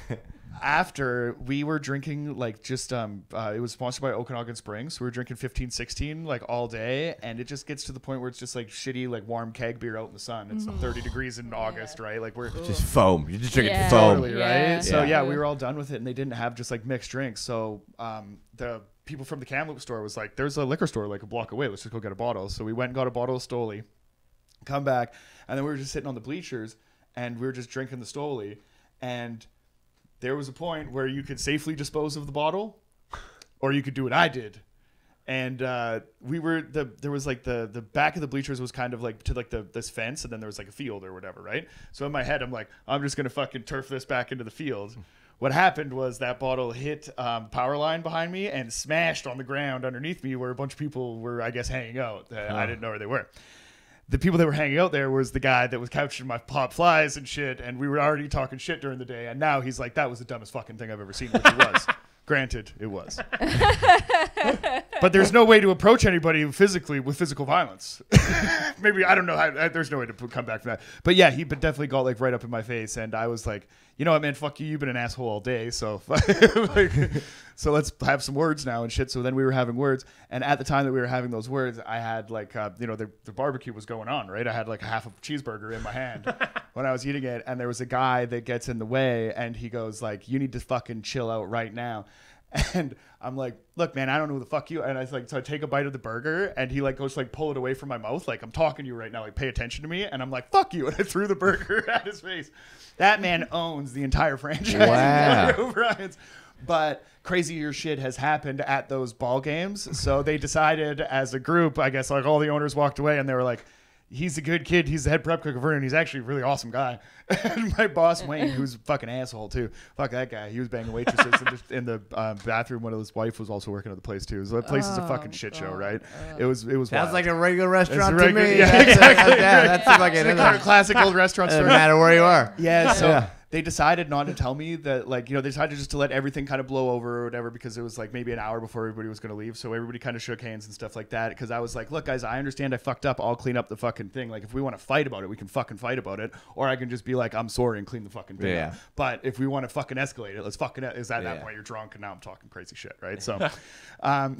After we were drinking like just um uh, it was sponsored by Okanagan Springs, so we were drinking fifteen sixteen like all day, and it just gets to the point where it's just like shitty like warm keg beer out in the sun. It's mm-hmm. thirty degrees in oh, August, yeah. right? Like we're just foam. You're just drinking yeah. foam, totally, yeah. right? So yeah, we were all done with it, and they didn't have just like mixed drinks. So um the people from the Kamloops store was like, "There's a liquor store like a block away. Let's just go get a bottle." So we went and got a bottle of Stoli, come back, and then we were just sitting on the bleachers, and we were just drinking the Stoli, and there was a point where you could safely dispose of the bottle, or you could do what I did. And uh, we were the there was like the the back of the bleachers was kind of like to like the this fence, and then there was like a field or whatever, right? So in my head, I'm like, I'm just gonna fucking turf this back into the field. What happened was that bottle hit um, power line behind me and smashed on the ground underneath me, where a bunch of people were, I guess, hanging out. Uh, oh. I didn't know where they were. The people that were hanging out there was the guy that was couching my pop flies and shit, and we were already talking shit during the day, and now he's like, that was the dumbest fucking thing I've ever seen, which it was. Granted, it was. But there's no way to approach anybody physically with physical violence. Maybe, I don't know. I, I, there's no way to come back from that. But yeah, he definitely got like right up in my face, and I was like, you know what, man, fuck you. You've been an asshole all day, so like, so let's have some words now and shit. So then we were having words, and at the time that we were having those words, I had like, uh, you know, the, the barbecue was going on, right? I had like a half a cheeseburger in my hand when I was eating it, and there was a guy that gets in the way, and he goes like, you need to fucking chill out right now. And I'm like, look, man, I don't know who the fuck you. And I was like, so I take a bite of the burger, and he like goes to like pull it away from my mouth. Like, I'm talking to you right now. Like, pay attention to me. And I'm like, fuck you. And I threw the burger at his face. That man owns the entire franchise. Wow. O'Brien's. But crazier shit has happened at those ball games. So they decided as a group, I guess, like all the owners walked away, and they were like, he's a good kid. He's the head prep cook of Vernon. He's actually a really awesome guy. And my boss, Wayne, who's a fucking asshole, too. Fuck that guy. He was banging waitresses in the, in the um, bathroom. One of his wife was also working at the place, too. So the place oh, is a fucking shit God. show, right? Uh, it was it was Sounds wild. like a regular restaurant a regular, to me. Yeah, that's exactly. A, yeah, that's yeah. like a like classic old restaurant store. Doesn't matter where you are. Yeah, so... Yeah. They decided not to tell me that, like, you know, they decided just to let everything kind of blow over or whatever, because it was like maybe an hour before everybody was going to leave. So everybody kind of shook hands and stuff like that, because I was like, look, guys, I understand I fucked up. I'll clean up the fucking thing. Like, if we want to fight about it, we can fucking fight about it. Or I can just be like, I'm sorry and clean the fucking thing yeah. up. But if we want to fucking escalate it, let's fucking is that yeah. that point you're drunk and now I'm talking crazy shit, right? So um,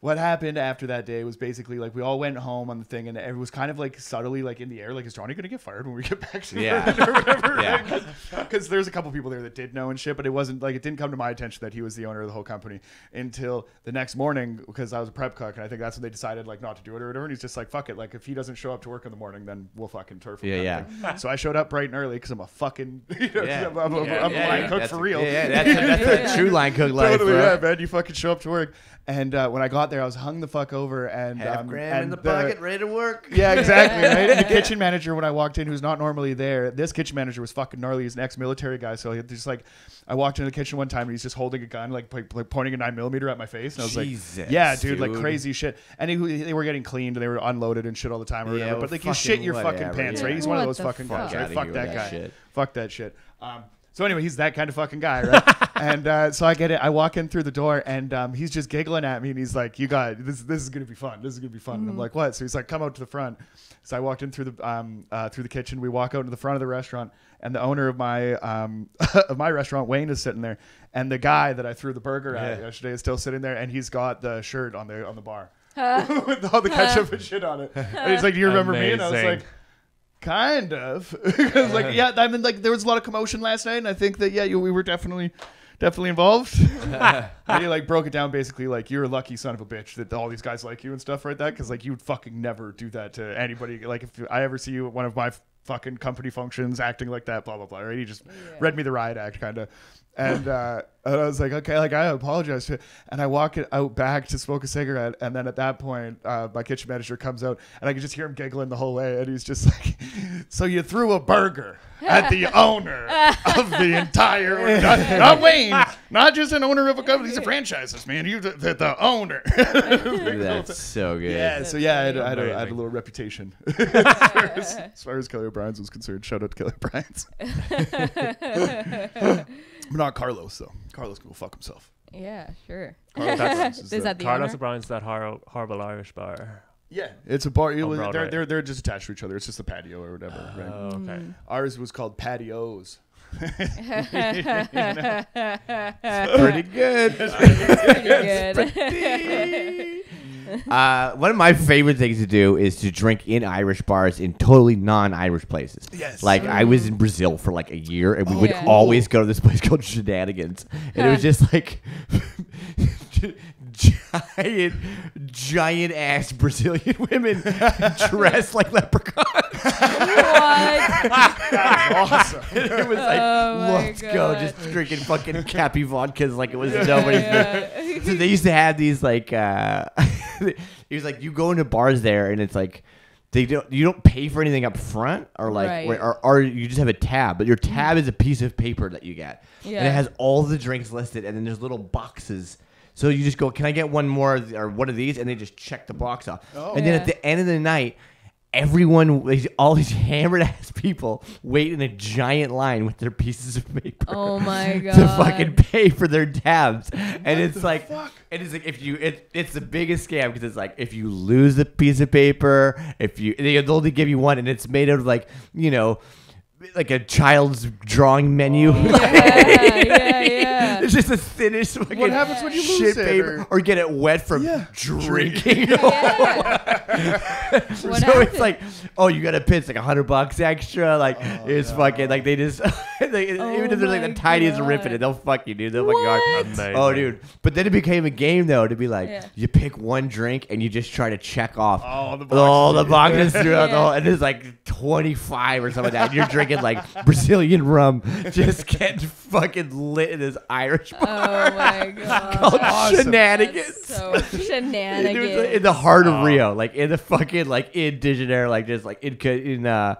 what happened after that day was basically like we all went home on the thing, and it was kind of like subtly like in the air, like, is Jonny going to get fired when we get back to yeah. or whatever? Because yeah. right? there's a couple people there that did know and shit, but it wasn't like it didn't come to my attention that he was the owner of the whole company until the next morning, because I was a prep cook, and I think that's when they decided like not to do it or whatever. And he's just like, fuck it, like if he doesn't show up to work in the morning, then we'll fucking turf him. Yeah, yeah. So I showed up bright and early because I'm a fucking you know, yeah. I'm, I'm, yeah, I'm yeah, a line yeah. cook that's for a, real. Yeah, that's a, that's a yeah. true line cook life. Totally, right? Yeah, man. You fucking show up to work, and uh, when I got there, I was hung the fuck over, and half um, grand and in the, the pocket, ready to work. Yeah, exactly. Right. And the kitchen manager, when I walked in, who's not normally there, this kitchen manager was fucking gnarly. He's an ex-military guy, so he just like, I walked into the kitchen one time, and he's just holding a gun, like, like pointing a nine millimeter at my face, and I was Jesus, like, yeah, dude, dude, like crazy shit. And he, they were getting cleaned, and they were unloaded and shit all the time, or yeah, whatever. But like, you shit your whatever, fucking pants, yeah. right? He's what one of those fucking fuck guys, right? Fuck that, that guy. Shit. Fuck that shit. Um, So anyway, he's that kind of fucking guy, right? And uh, so I get it. I walk in through the door, and um, he's just giggling at me, and he's like, "You got this. This is gonna be fun. This is gonna be fun." Mm-hmm. And I'm like, "What?" So he's like, "Come out to the front." So I walked in through the um, uh, through the kitchen. We walk out into the front of the restaurant, and the owner of my um, of my restaurant, Wayne, is sitting there, and the guy that I threw the burger at yeah. yesterday is still sitting there, and he's got the shirt on the on the bar with all the ketchup and shit on it. And he's like, "Do you remember Amazing. me?" And I was like, kind of. Like, yeah, I mean, like, there was a lot of commotion last night, and I think that, yeah, you, we were definitely definitely involved. And he, like, broke it down, basically, like, you're a lucky son of a bitch that all these guys like you and stuff like that, because, like, you would fucking never do that to anybody. Like, if I ever see you at one of my fucking company functions, acting like that, blah, blah, blah. Right? He just yeah. read me the riot act kind of. And, uh, and I was like, okay, like I apologize. To and I walk it out back to smoke a cigarette. And then at that point, uh, my kitchen manager comes out and I can just hear him giggling the whole way. And he's just like, so you threw a burger at the owner of the entire, not, not Wayne, not just an owner of a company. These are franchises, man. You, the, the, the owner. That's so good. Yeah. That's so yeah, I had, I, had a, I had a little reputation as, far as, as far as Kelly O'Brien's was concerned. Shout out to Kelly O'Brien's. But not Carlos, though. Carlos can go fuck himself. Yeah, sure. Carlos is, is that the Carlos O'Brien's, that hor horrible Irish bar. Yeah, it's a bar. You know, they're, they're, they're just attached to each other. It's just a patio or whatever. Oh, right? Okay. Mm. Ours was called Patios. It's pretty good. It's pretty good. Uh, one of my favorite things to do is to drink in Irish bars in totally non-Irish places. Yes. Like, mm. I was in Brazil for like a year, and we oh, would yeah. always go to this place called Shenanigans. And it was just like giant, giant-ass Brazilian women dressed like leprechauns. What? That's awesome. And it was like, oh let's God. go, just drinking fucking Cappy vodkas like it was yeah. nobody's yeah. So they used to have these like... Uh, it was like you go into bars there and it's like they don't you don't pay for anything up front or like right. or, or, or you just have a tab, but your tab is a piece of paper that you get yeah. and it has all the drinks listed, and then there's little boxes, so you just go, can I get one more or one of these, and they just check the box off. Oh. And yeah. then at the end of the night, everyone, all these hammered ass people wait in a giant line with their pieces of paper. Oh my God. To fucking pay for their tabs. And what it's like, fuck? It is like if you, it, it's the biggest scam, because it's like if you lose a piece of paper, if you, they'll only give you one, and it's made out of like, you know, like a child's drawing menu. Oh. Yeah, yeah, yeah. It's just a thinnest fucking what happens when you lose shit it, paper. Or, or get it wet from yeah. drinking. Yeah. So happens? It's like, oh, you got to pay like a hundred bucks extra. Like, oh, it's no. fucking, like they just, they, oh even if there's like the tiniest God. rip in it, they'll fuck you, dude. They'll fucking go, oh, dude. But then it became a game, though, to be like, yeah. you pick one drink and you just try to check off all the boxes, all the boxes throughout yeah. the whole, and it's like twenty-five or something like that. And you're drinking like Brazilian rum, just getting fucking lit in this Irish bar. Oh my God. Called awesome. Shenanigans. So Shenanigans. It was like in the heart of oh. Rio, like in the fucking, like in Digidaire, like just like in, in uh,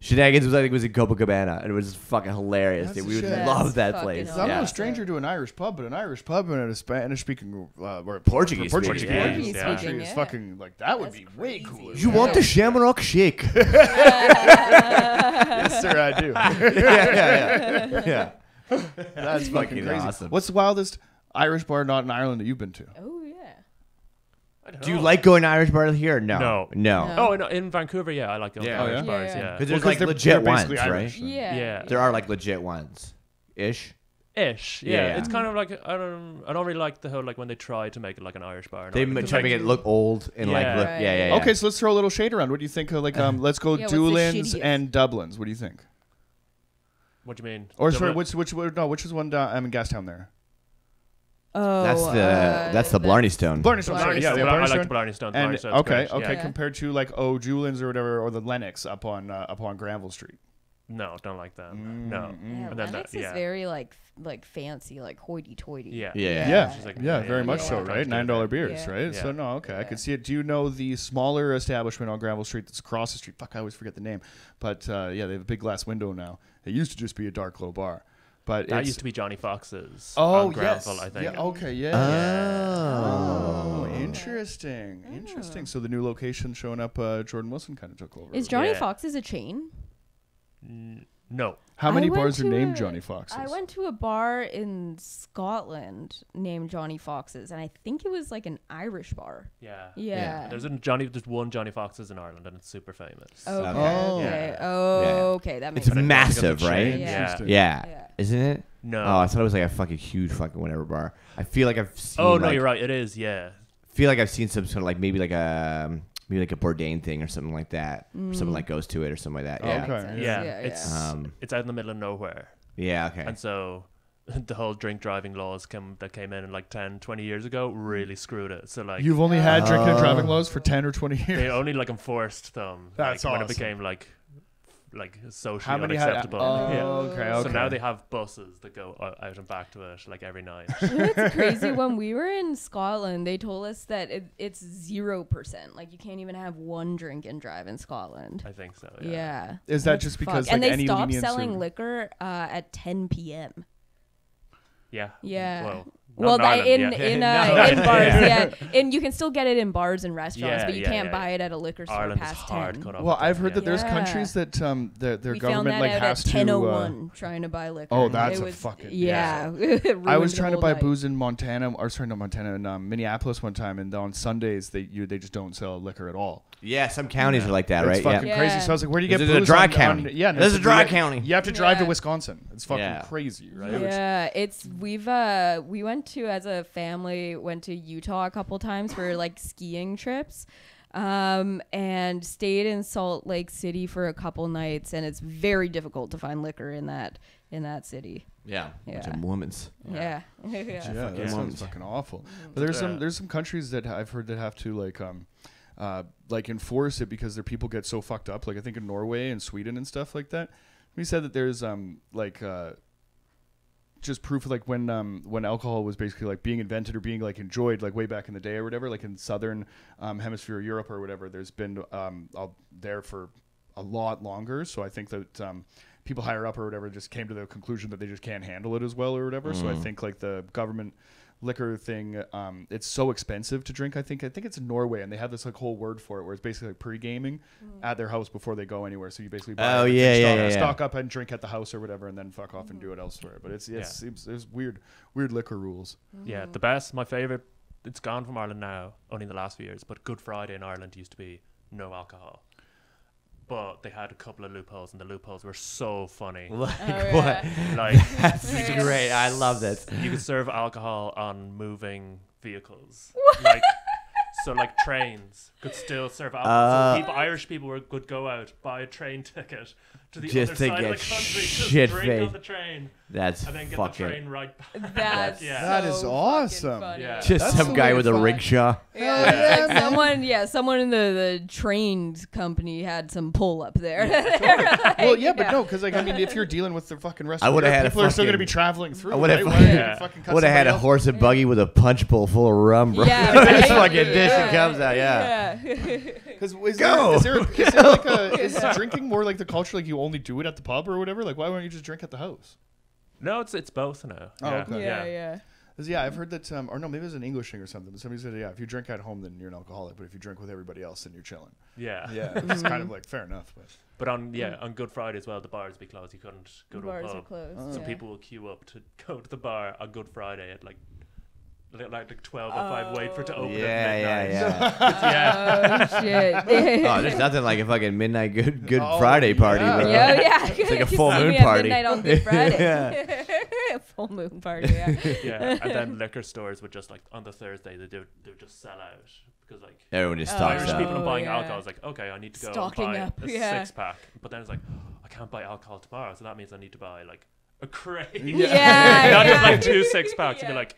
Shenanigans was, I think it was in Copacabana, and it was fucking hilarious. Dude. We would That's love that place. Awesome. I'm no stranger to an Irish pub, but an Irish pub and a Spanish speaking, uh, or Portuguese, Portuguese, Portuguese, yeah. Portuguese yeah. speaking is yeah. fucking like that would That's be crazy. way cooler. You man. want the Shamrock Shake? Yes, sir, I do. yeah, yeah, yeah. yeah. That's fucking crazy. Awesome. What's the wildest Irish bar not in Ireland that you've been to? Oh yeah. Do you like going to Irish bars here? No. No. No. no. Oh, in, in Vancouver, yeah, I like going yeah. to Irish yeah. bars, yeah. Because there's well, like legit ones, Irish, right? Yeah. yeah. There are like legit ones. Ish? Ish, yeah. yeah. It's kind of like, I don't I don't really like the whole, like when they try to make it like an Irish bar. They try to make it look old and yeah. like, look, right. yeah, yeah, yeah. Okay, so let's throw a little shade around. What do you think of like, um, let's go yeah, Doolin's and Dublin's. What do you think? What do you mean? Or Dublin? sorry, which, which, no, which is one, uh, I'm in Gastown there. Oh, that's the uh, that's the Blarney Stone. Blarney Stone. Blarney Stone. Yeah, yeah, I, I like the Blarney Stone. And, Blarney okay, okay. Yeah. Compared to like O'Julian's or whatever, or the Lennox up on uh, up on Granville Street. No, don't like that. Mm. No, yeah, and then Lennox that, yeah. is very like like fancy, like hoity-toity. Yeah, yeah, yeah, yeah. yeah. Like, yeah, yeah very yeah, much yeah. so, right? Nine dollar beers, yeah. right? Yeah. So no, okay, yeah. I could see it. Do you know the smaller establishment on Granville Street that's across the street? Fuck, I always forget the name. But uh, yeah, they have a big glass window now. It used to just be a dark low bar. But that used to be Johnny Fox's oh, on Granville, yes. I think. Yeah, okay, yeah. Oh, oh interesting. Oh. Interesting. So the new location showing up, uh, Jordan Wilson kind of took over. Is Johnny yeah. Fox's a chain? N no. How many bars are named a, Johnny Fox's? I went to a bar in Scotland named Johnny Fox's, and I think it was like an Irish bar. Yeah. Yeah. yeah. There's, a Johnny, there's one Johnny Fox's in Ireland, and it's super famous. Okay. Oh, okay. Yeah. Oh, okay. That makes it's sense. It's massive, right? Yeah. Yeah. yeah. yeah. Isn't it? No. Oh, I thought it was like a fucking huge fucking whatever bar. I feel like I've seen. Oh no, like, you're right. It is. Yeah. Feel like I've seen some sort of like maybe like a maybe like a Bourdain thing or something like that. Mm. Or someone like goes to it or something like that. Oh, yeah. Okay. Yeah. Yeah, yeah. It's um, it's out in the middle of nowhere. Yeah. Okay. And so the whole drink driving laws come that came in, in like ten, twenty years ago really screwed it. So like you've only had oh. drinking and driving laws for ten or twenty years. They only like enforced them. That's like, awesome. When it became like. like socially How many unacceptable. Had, oh, yeah. okay, okay. So now they have buses that go out and back to it like every night. You know, it's crazy. When we were in Scotland, they told us that it, it's zero percent. Like you can't even have one drink and drive in Scotland. I think so. Yeah. yeah. Is that just because? Like, and they any stopped selling or... liquor uh, at ten p m Yeah. Yeah. Well, well that in yeah. in uh, no, in bars, yeah. yeah, and you can still get it in bars and restaurants, yeah, but you yeah, can't yeah. buy it at a liquor store Ireland's past ten. Well, I've heard yeah. that there's yeah. countries that um their their we government found that like out has at to. ten oh one uh, trying to buy liquor. Oh, that's it a was, fucking yeah. yeah. I was trying to buy night. booze in Montana, or sorry, not Montana, in um, Minneapolis one time, and on Sundays they you they just don't sell liquor at all. Yeah, some counties yeah. are like that, it's right? It's fucking yeah. crazy. So I was like, where do you get booze? This is a dry county. Yeah, this is a dry county. You have to drive to Wisconsin. It's fucking crazy, right? Yeah, it's we've uh we went. to as a family went to Utah a couple times for like skiing trips um and stayed in Salt Lake City for a couple nights, and it's very difficult to find liquor in that in that city. Yeah, yeah, women's. Yeah, yeah, yeah. yeah that sounds fucking awful. But there's yeah. some there's some countries that I've heard that have to like um uh like enforce it because their people get so fucked up. Like I think in Norway and Sweden and stuff like that. We said that there's um like uh. just proof of like when um when alcohol was basically like being invented or being like enjoyed like way back in the day or whatever, like in southern um hemisphere Europe or whatever, there's been um all there for a lot longer. So I think that um people higher up or whatever just came to the conclusion that they just can't handle it as well or whatever. Mm. So I think like the government liquor thing, um it's so expensive to drink. I think I think it's in Norway, and they have this like whole word for it where it's basically like pre-gaming mm. at their house before they go anywhere. So you basically buy oh it yeah, yeah, stock, yeah stock up and drink at the house or whatever, and then fuck off mm. and do it elsewhere. But it's it's yeah. there's weird weird liquor rules. Mm. Yeah, the best, my favorite, it's gone from Ireland now only in the last few years, but Good Friday in Ireland used to be no alcohol. But they had a couple of loopholes, and the loopholes were so funny. Like oh, yeah. what? Like that's great. I love this. You could serve alcohol on moving vehicles. What? Like so, like trains could still serve alcohol. Uh, so people, Irish people were, would go out, buy a train ticket to the other side of the country, just drink on the train. That's and then get the train right back. That's yeah. so that is awesome. Yeah. Just that's some guy with fun. a rickshaw. Yeah, yeah. yeah. someone, yeah, someone in the the train company had some pull up there. Yeah, totally. Like, well, yeah, but no, because like I mean, if you're dealing with the fucking rest, I would have had people a fucking, are still going to be traveling through. I would have right? yeah. had a horse and buggy yeah. with a punch bowl full of rum, bro. Yeah, this fucking dish that comes out, yeah. Because yeah. is, is there is there like a is yeah. drinking more like the culture, like you only do it at the pub or whatever? Like why won't you just drink at the house? No, it's it's both now. Oh, yeah. Okay. yeah, yeah. Yeah, I've heard that, um, or no, maybe it was an English thing or something. But somebody said, yeah, if you drink at home, then you're an alcoholic. But if you drink with everybody else, then you're chilling. Yeah, yeah. It's kind of like fair enough. But, but on yeah, on Good Friday as well, the bars would be closed. You couldn't go the to bars a pub. Are closed. So yeah. people will queue up to go to the bar on Good Friday at like. Like, like twelve oh five, oh. wait for it to open yeah, at midnight. Yeah, yeah, yeah. Oh, shit. Oh, there's nothing like a fucking midnight good good oh, Friday party. Yeah, bro. yeah. yeah. It's like a full moon party. Midnight on Good Friday. yeah. Full moon party, yeah. yeah, and then liquor stores would just, like, on the Thursday, they do, they would just sell out. Because, like, everyone just stocks Irish up. People are buying yeah. alcohol. It's like, okay, I need to go Stocking and buy up, a yeah. six-pack. But then it's like, oh, I can't buy alcohol tomorrow, so that means I need to buy, like, a crate. Yeah. yeah. Not yeah. just, like, two six-packs. Yeah. You'd be like...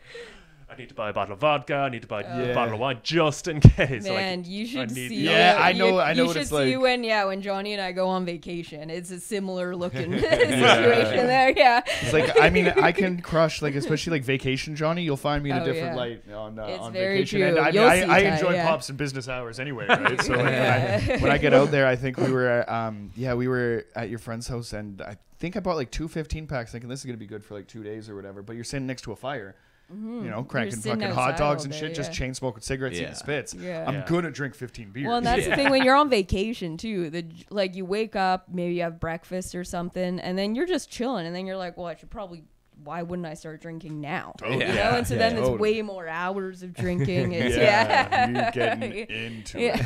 I need to buy a bottle of vodka. I need to buy yeah. a bottle of wine just in case. Man, like, you should I need see. Yeah, I know. You, I know you what it's like. You should see when, yeah, when Jonny and I go on vacation. It's a similar looking yeah. situation yeah. there. Yeah. It's like I mean, I can crush like especially like vacation Jonny. You'll find me in oh, a different yeah. light on uh, it's on very vacation. True. And I, mean, I, I enjoy that, yeah. pops in business hours anyway, right? So yeah. when, I, when I get out there, I think we were, um, yeah, we were at your friend's house, and I think I bought like two fifteen packs, thinking this is gonna be good for like two days or whatever. But you're sitting next to a fire. Mm-hmm. You know, cranking fucking hot dogs and day, shit, yeah. just chain smoking cigarettes, yeah. eating spits. Yeah. I'm yeah. gonna drink fifteen beers. Well, and that's yeah. the thing when you're on vacation too. The like you wake up, maybe you have breakfast or something, and then you're just chilling, and then you're like, well, I should probably. Why wouldn't I start drinking now? Totally. You know, and so yeah, then totally. It's way more hours of drinking. It's, yeah, yeah. You're getting into yeah.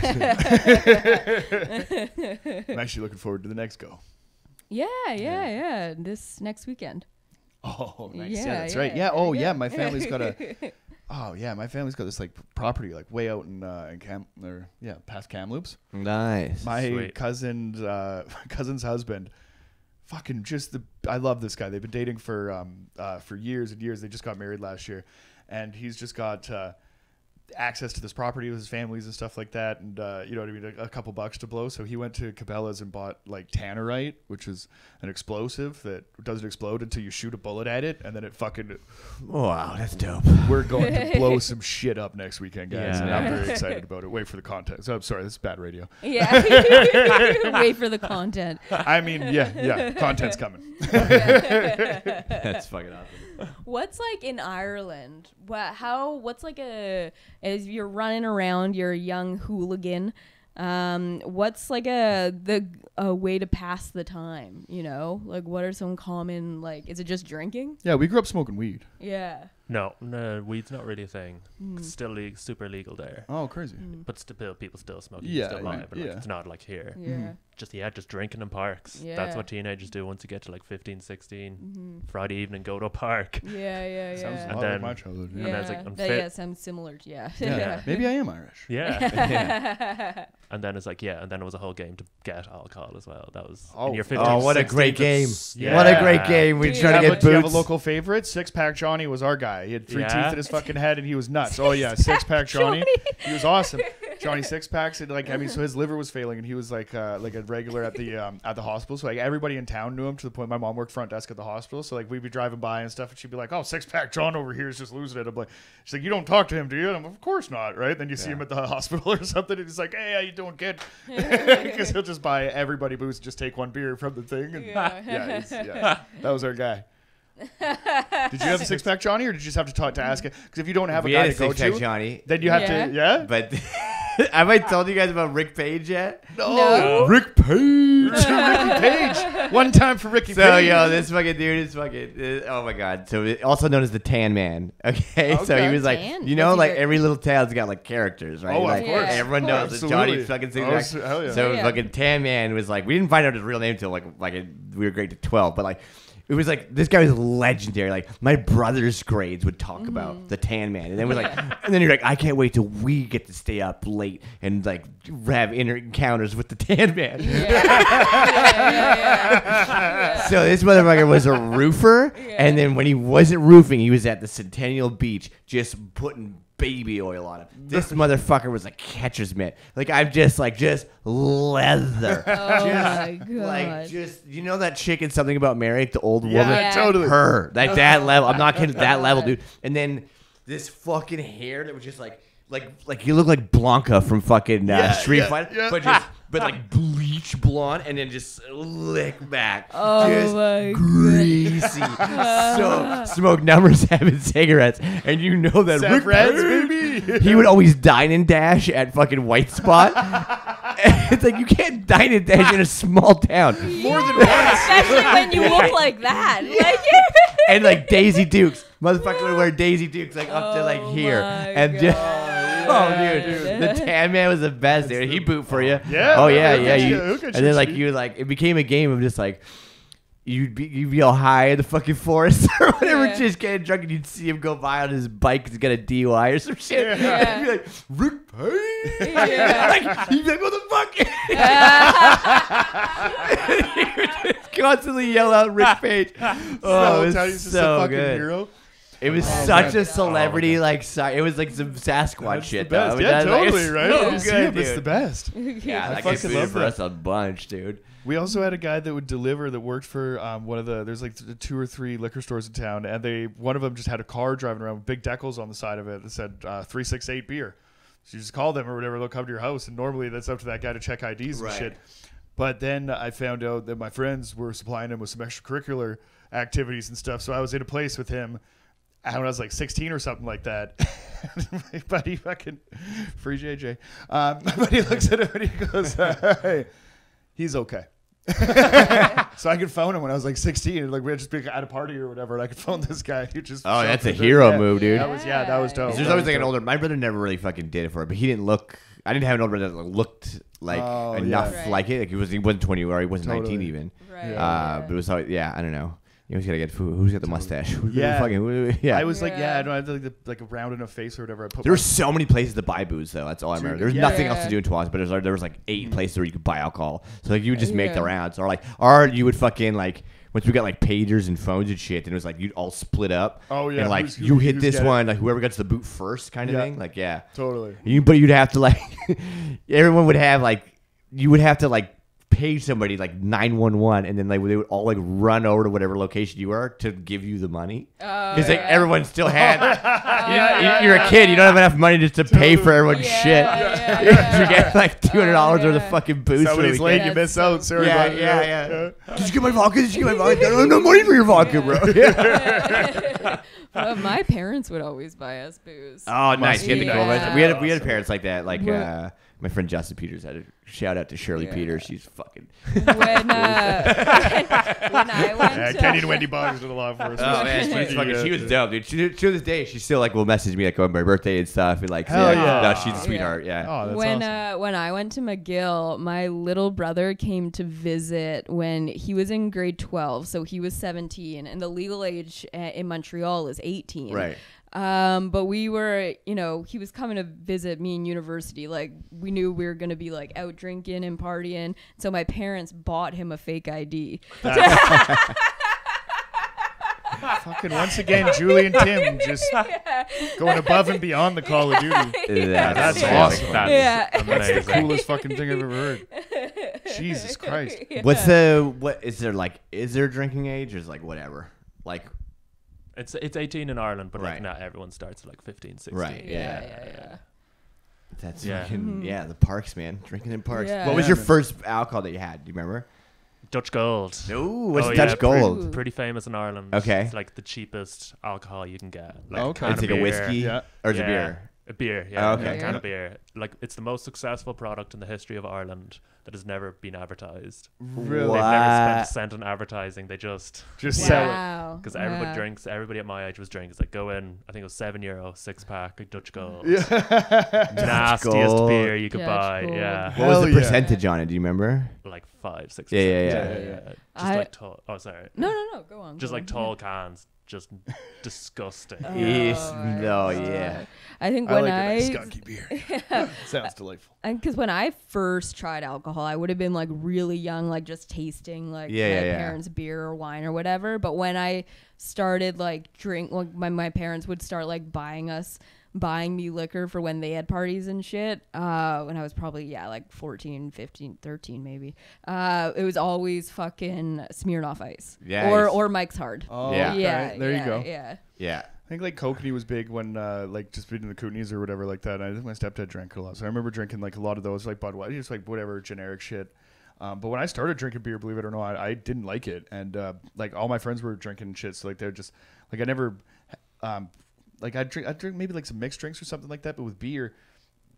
it. I'm actually looking forward to the next go. Yeah, yeah, yeah. yeah. This next weekend. Oh, nice. Yeah, yeah that's yeah. right. Yeah. Oh, yeah. My family's got a. Oh, yeah. My family's got this like property, like way out in uh, in Cam or yeah, past Kamloops. Nice. My Sweet. cousin's uh, cousin's husband, fucking just the. I love this guy. They've been dating for um uh for years and years. They just got married last year, and he's just got. Uh, access to this property with his families and stuff like that, and uh, you know what I mean, a, a couple bucks to blow. So he went to Cabela's and bought like tannerite, which is an explosive that doesn't explode until you shoot a bullet at it, and then it fucking... Oh, wow, that's dope. We're going to blow some shit up next weekend, guys. Yeah. And I'm very excited about it. Wait for the content. So, I'm sorry, this is bad radio. Yeah. Wait for the content. I mean, yeah, yeah, content's coming. That's fucking awesome. What's like in Ireland? What? How? What's like a... As you're running around, you're a young hooligan. Um, what's like a the a way to pass the time? You know, like what are some common, like? Is it just drinking? Yeah, we grew up smoking weed. Yeah. No, no, weed's not really a thing. Mm. It's still le super legal there. Oh, crazy! Mm. But still, people still smoke. Yeah, still live, but yeah. Like, it's not like here. Yeah. Mm. Just yeah, just drinking in parks. Yeah. That's what teenagers do once you get to like fifteen, sixteen. Mm-hmm. Friday evening, go to a park. Yeah, yeah, yeah. Sounds and a lot then, like my childhood. Yeah, yeah. And then it's like unfit. That, yeah, sounds similar. Yeah. Yeah. Yeah. Maybe I am Irish. Yeah. Yeah. And then it's like yeah, and then it was a whole game to get alcohol as well. That was oh, in your fifteen, oh what a great game! Yeah. What a great game! We try to get boots. Do you have a local favorite? Six Pack Jonny was our guy. He had three yeah. teeth in his fucking head and he was nuts. Oh yeah, Six Pack Jonny. He was awesome. Jonny Six Packs, and like I mean, so his liver was failing and he was like uh, like a regular at the um, at the hospital. So like everybody in town knew him, to the point my mom worked front desk at the hospital. So like we'd be driving by and stuff and she'd be like, "Oh, Six Pack John over here is just losing it." I'm like, she's like, "You don't talk to him, do you?" And I'm like, "Of course not," right? Then you yeah. see him at the hospital or something and he's like, "Hey, how you doing, kid?" Because he'll just buy everybody booze, just take one beer from the thing. And yeah. Yeah, it's, yeah, that was our guy. Did you have a Six Pack Jonny, or did you just have to talk to ask it? Because if you don't have we a guy to go to, Jonny, then you have yeah. to, yeah. But have I told you guys about Rick Page yet? No, no. Rick Page, Ricky Page. One time for Ricky. So Page. yo, this fucking dude is fucking. Uh, oh my god. So also known as the Tan Man. Okay, okay. So he was like, Tan? you know, What's like your... every little town's got like characters, right? Oh, like, of course. Everyone knows that Jonny fucking Six Pack. Oh, yeah. So yeah. fucking Tan Man was like, we didn't find out his real name until like like it, we were grade twelve, but like. It was like, this guy was legendary. Like, my brother's grades would talk mm-hmm. about the Tan Man. And then we're like, and then you're like, I can't wait till we get to stay up late and like have inner encounters with the Tan Man. Yeah. yeah, yeah, yeah, yeah. So this motherfucker was a roofer. Yeah. And then when he wasn't roofing, he was at the Centennial Beach just putting baby oil on him. This motherfucker was a catcher's mitt. Like, I'm just like, just leather. Oh just, my god! Like, just, you know that chick in Something About Mary, the old yeah, woman? Yeah, totally. Her. Like, oh, that level. I'm not kidding. That level, dude. And then this fucking hair that was just like, like, like you look like Blanca from fucking uh, yeah, Street yeah, Fighter, yeah. but just, but like bleach blonde, and then just lick back, oh just my greasy. So smoke numbers, having cigarettes, and you know that Rick Page, he would always dine and dash at fucking White Spot. It's like, you can't dine and dash in a small town yeah. more than once, especially when you look like that. Yeah. Like, yeah. And like Daisy Dukes, motherfucker would wear Daisy Dukes like up oh to like here, and just. Oh, dude, dude. The Tan Man was the best, dude. He boot for you. Yeah. Oh, yeah, yeah. You, and then, like, you, like, it became a game of just, like, you'd be, you'd be all high in the fucking forest or whatever, yeah. just getting drunk, and you'd see him go by on his bike because he got a D U I or some shit. Yeah. And you'd be like, Rick Payne? Yeah. He'd be like, what the fuck? Yeah. You'd just constantly yell out Rick Page. Oh, so, it's so fucking good. Hero. It was oh, such man. a celebrity, oh, like, it was like some Sasquatch was shit, though. I mean, yeah, was, totally, like, right? So it was good, it's the best. Yeah, I fucking love for us a bunch, dude. We also had a guy that would deliver that worked for um, one of the, there's like two or three liquor stores in town, and they one of them just had a car driving around with big decals on the side of it that said uh, three six eight beer. So you just call them or whatever, they'll come to your house, and normally that's up to that guy to check I Ds right. and shit. But then I found out that my friends were supplying him with some extracurricular activities and stuff, so I was in a place with him when I was like sixteen or something like that. My buddy fucking, free J J. Um, my buddy looks at him and he goes, hey, he's okay. So I could phone him when I was like sixteen. Like, we'd just be at a party or whatever, and I could phone this guy. He just oh, that's a hero yeah. move, dude. That was, yeah, that was dope. There's that always like dope. an older, my brother never really fucking did it for it, but he didn't look, I didn't have an older brother that looked like oh, enough yeah. right. like it. Like, he, was, he wasn't twenty or he wasn't totally. nineteen even. Right. Uh, but it was, always, yeah, I don't know. Who's gonna get food? Who's got the mustache? Who's yeah. Fucking, who, yeah, I was yeah. like, yeah, I don't have like, the, like a round enough face or whatever. I put there were so many places to buy booze, though. That's all I remember. There was yeah. nothing yeah. else to do in Tuas, but there was, like, there was like eight mm. places where you could buy alcohol. So like you would just yeah. make the rounds, or like, or you would fucking like once we got like pagers and phones and shit, then it was like you'd all split up. Oh yeah, and like who's, you who, hit this one, it? Like whoever gets the boot first, kind of yeah. thing. Like yeah, totally. You, but you'd have to like everyone would have like you would have to like page somebody like nine one one, and then like they would all like run over to whatever location you were to give you the money. Because oh, like yeah. everyone still had. Like, oh, you know, yeah, you're yeah, a kid. Yeah. You don't have enough money just to totally. pay for everyone's yeah, shit. Yeah, yeah, yeah. You get like two hundred dollars oh, yeah. worth of fucking booze. Somebody's late. Yeah, you miss out. Sorry, yeah, yeah, yeah, yeah, yeah. Did you get my vodka? Did you get my vodka? I don't have no money for your vodka, yeah. bro. Yeah. Well, my parents would always buy us booze. Oh, nice. Yeah. Yeah. We had we had parents like that. Like uh, my friend Justin Peters had a shout out to Shirley yeah. Peters. She's fucking. When, uh, when, when I went yeah, to Kenny and Wendy Boggs were the law enforcement. Oh man, she was, fucking, she was dope, dude. She, to this day, she still like will message me like on my birthday and stuff. And like, yeah, yeah. No, she's a sweetheart. Yeah. yeah. Oh, that's when awesome. uh, when I went to McGill, my little brother came to visit when he was in grade twelve, so he was seventeen, and the legal age in Montreal is eighteen. Right. Um, but we were, you know, he was coming to visit me in university. Like we knew we were going to be like out drinking and partying. So my parents bought him a fake I D. Fucking once again, Julie and Tim just yeah. going above and beyond the Call of Duty. Yeah, that's yeah. awesome. That yeah. is that's amazing. The coolest fucking thing I've ever heard. Jesus Christ. Yeah. What's the, what is there like, is there a drinking age or is like whatever? Like, It's it's eighteen in Ireland, but right. like not everyone starts at like fifteen, sixteen. Right, yeah, yeah, yeah. yeah, yeah. That's yeah. Fucking, mm-hmm. yeah, the parks, man. Drinking in parks. Yeah. What was your first alcohol that you had? Do you remember? Dutch Gold. Ooh, what's oh, Dutch yeah, Gold? Pretty, pretty famous in Ireland. Okay. It's like the cheapest alcohol you can get. Like oh, okay. It's like beer. a whiskey? Yeah. Or is yeah. it beer? A beer, yeah. Oh, okay. Yeah, yeah. Kind of beer. Like, it's the most successful product in the history of Ireland that has never been advertised. Really? What? They've never spent a cent on advertising. They just just wow. sell it. Because wow. everybody drinks, everybody at my age was drinking. It's like, go in, I think it was seven euro, six pack, a Dutch Gold. Yeah. Nastiest Gold. beer you could Dutch buy. Gold. Yeah. What was Hell the yeah. percentage on it? Do you remember? Like five, six. Yeah, yeah, yeah. yeah, yeah. yeah. Just I, like tall. Oh, sorry. No, no, no. Go on. Just go like on. tall cans. Just disgusting. Oh, no, yeah. I think I when like I like skunky beer, yeah. sounds delightful. And because when I first tried alcohol, I would have been like really young, like just tasting like yeah, my yeah, parents' yeah. beer or wine or whatever. But when I started like drink, like my my parents would start like buying us, buying me liquor for when they had parties and shit. Uh, when I was probably yeah like fourteen, fifteen, thirteen maybe. Uh, it was always fucking Smirnoff Ice. Yeah. Or or Mike's Hard. Oh yeah, yeah right. there yeah, you go. Yeah. Yeah. I think like Kokanee was big when uh, like just being in the Kootenays or whatever like that. And I think my stepdad drank a lot, so I remember drinking like a lot of those like Budweiser, just like whatever generic shit. Um, but when I started drinking beer, believe it or not, I, I didn't like it, and uh, like all my friends were drinking shit, so like they're just like I never, um, like I drink I drink maybe like some mixed drinks or something like that, but with beer,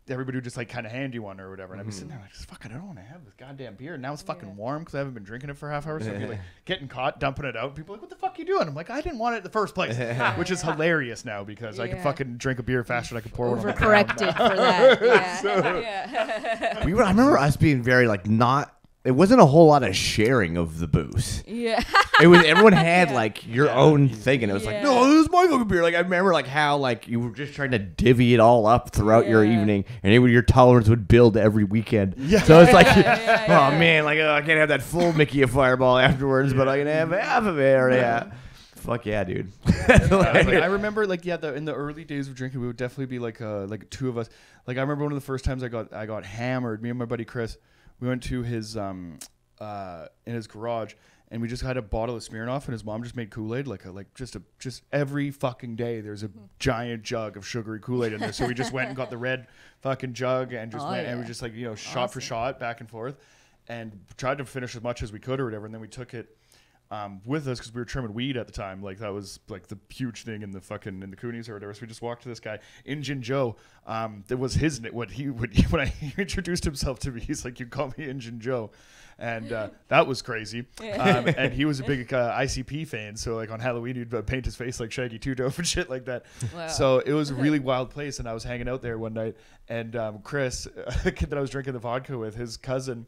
everybody would just like kind of hand you one or whatever, and mm-hmm. I'd be sitting there like, fucking, I don't want to have this goddamn beer. And now it's fucking yeah. warm because I haven't been drinking it for half hour, so I'd be like getting caught, dumping it out. People are like, what the fuck are you doing? I'm like, I didn't want it in the first place, which is hilarious now because yeah. I can fucking drink a beer faster than I can pour one. Overcorrected for that. Yeah. so, yeah. we were, I remember us being very like not. It wasn't a whole lot of sharing of the booze. Yeah. It was everyone had yeah. like your yeah. own thing, and it was yeah. like, no, this is my fucking beer. Like I remember like how like you were just trying to divvy it all up throughout yeah. your evening, and it would, your tolerance would build every weekend. Yeah. So it's like, yeah, yeah, yeah, oh yeah. man, like uh, I can't have that full Mickey of Fireball afterwards, yeah. but I can have half of it. Yeah. Fuck yeah, dude. Yeah, yeah. I, like, I remember like yeah, the, in the early days of drinking, we would definitely be like uh, like two of us. Like I remember one of the first times I got I got hammered. Me and my buddy Chris. We went to his um uh in his garage, and we just had a bottle of Smirnoff, and his mom just made Kool-Aid like a, like just a just every fucking day. There's a giant jug of sugary Kool-Aid in there, so we just went and got the red fucking jug and just oh, went yeah. and we just like you know awesome. shot for shot back and forth, and tried to finish as much as we could or whatever, and then we took it um with us because we were trimming weed at the time. Like that was like the huge thing in the fucking in the Kootenays or whatever. So we just walked to this guy, Injun Joe. Um that was his what he would when, when I he introduced himself to me, he's like, you call me Injun Joe, and uh that was crazy. Um and he was a big uh, I C P fan, so like on Halloween he'd uh, paint his face like Shaggy Two Dope and shit like that. Wow. So it was a really wild place, and I was hanging out there one night, and um Chris, the kid that I was drinking the vodka with, his cousin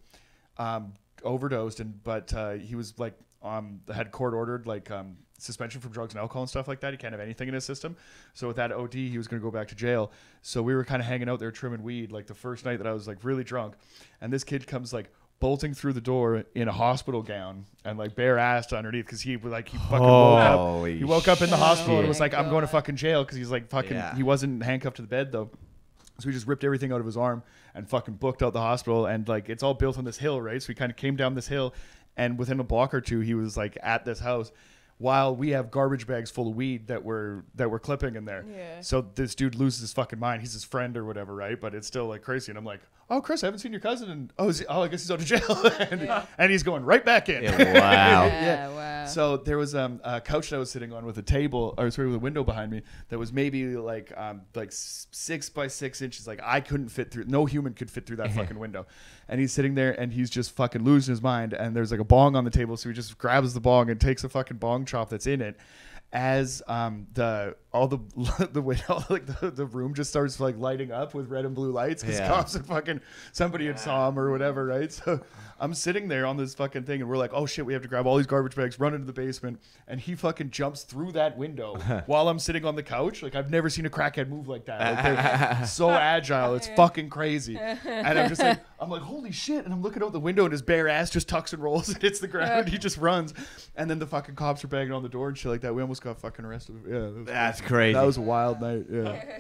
um overdosed, and but uh he was like Um, had court ordered like um, suspension from drugs and alcohol and stuff like that. He can't have anything in his system. So with that O D, he was going to go back to jail. So we were kind of hanging out there trimming weed like the first night that I was like really drunk. And this kid comes like bolting through the door in a hospital gown and like bare-assed underneath because he was like, he fucking woke up. He woke up in the hospital and was like, I'm going to fucking jail because he's like fucking, yeah. he wasn't handcuffed to the bed though. So he just ripped everything out of his arm and fucking booked out the hospital. And like, it's all built on this hill, right? So he kind of came down this hill and within a block or two, he was like at this house while we have garbage bags full of weed that we're, that we're clipping in there. Yeah. So this dude loses his fucking mind. He's his friend or whatever, right? But it's still like crazy. And I'm like, oh, Chris, I haven't seen your cousin. And oh, is he, oh I guess he's out of jail. and, yeah. and he's going right back in. Yeah, wow. yeah, wow. So there was um, a couch that I was sitting on with a table, or sorry, with a window behind me that was maybe like um, like six by six inches. Like I couldn't fit through. No human could fit through that fucking window. And he's sitting there and he's just fucking losing his mind. And there's like a bong on the table. So he just grabs the bong and takes a fucking bong chop that's in it as um the all the the window, like the, the room just starts like lighting up with red and blue lights because yeah. cops and fucking somebody yeah. had saw him or whatever, right? So I'm sitting there on this fucking thing and we're like, oh shit, we have to grab all these garbage bags, run into the basement, and he fucking jumps through that window while I'm sitting on the couch. Like I've never seen a crackhead move like that. Like, so agile, it's fucking crazy. And I'm just like, I'm like, holy shit. And I'm looking out the window and his bare ass just tucks and rolls and hits the ground. And he just runs. And then the fucking cops are banging on the door and shit like that. We almost got fucking arrested. Yeah, that's crazy. crazy. That was a wild night. Yeah.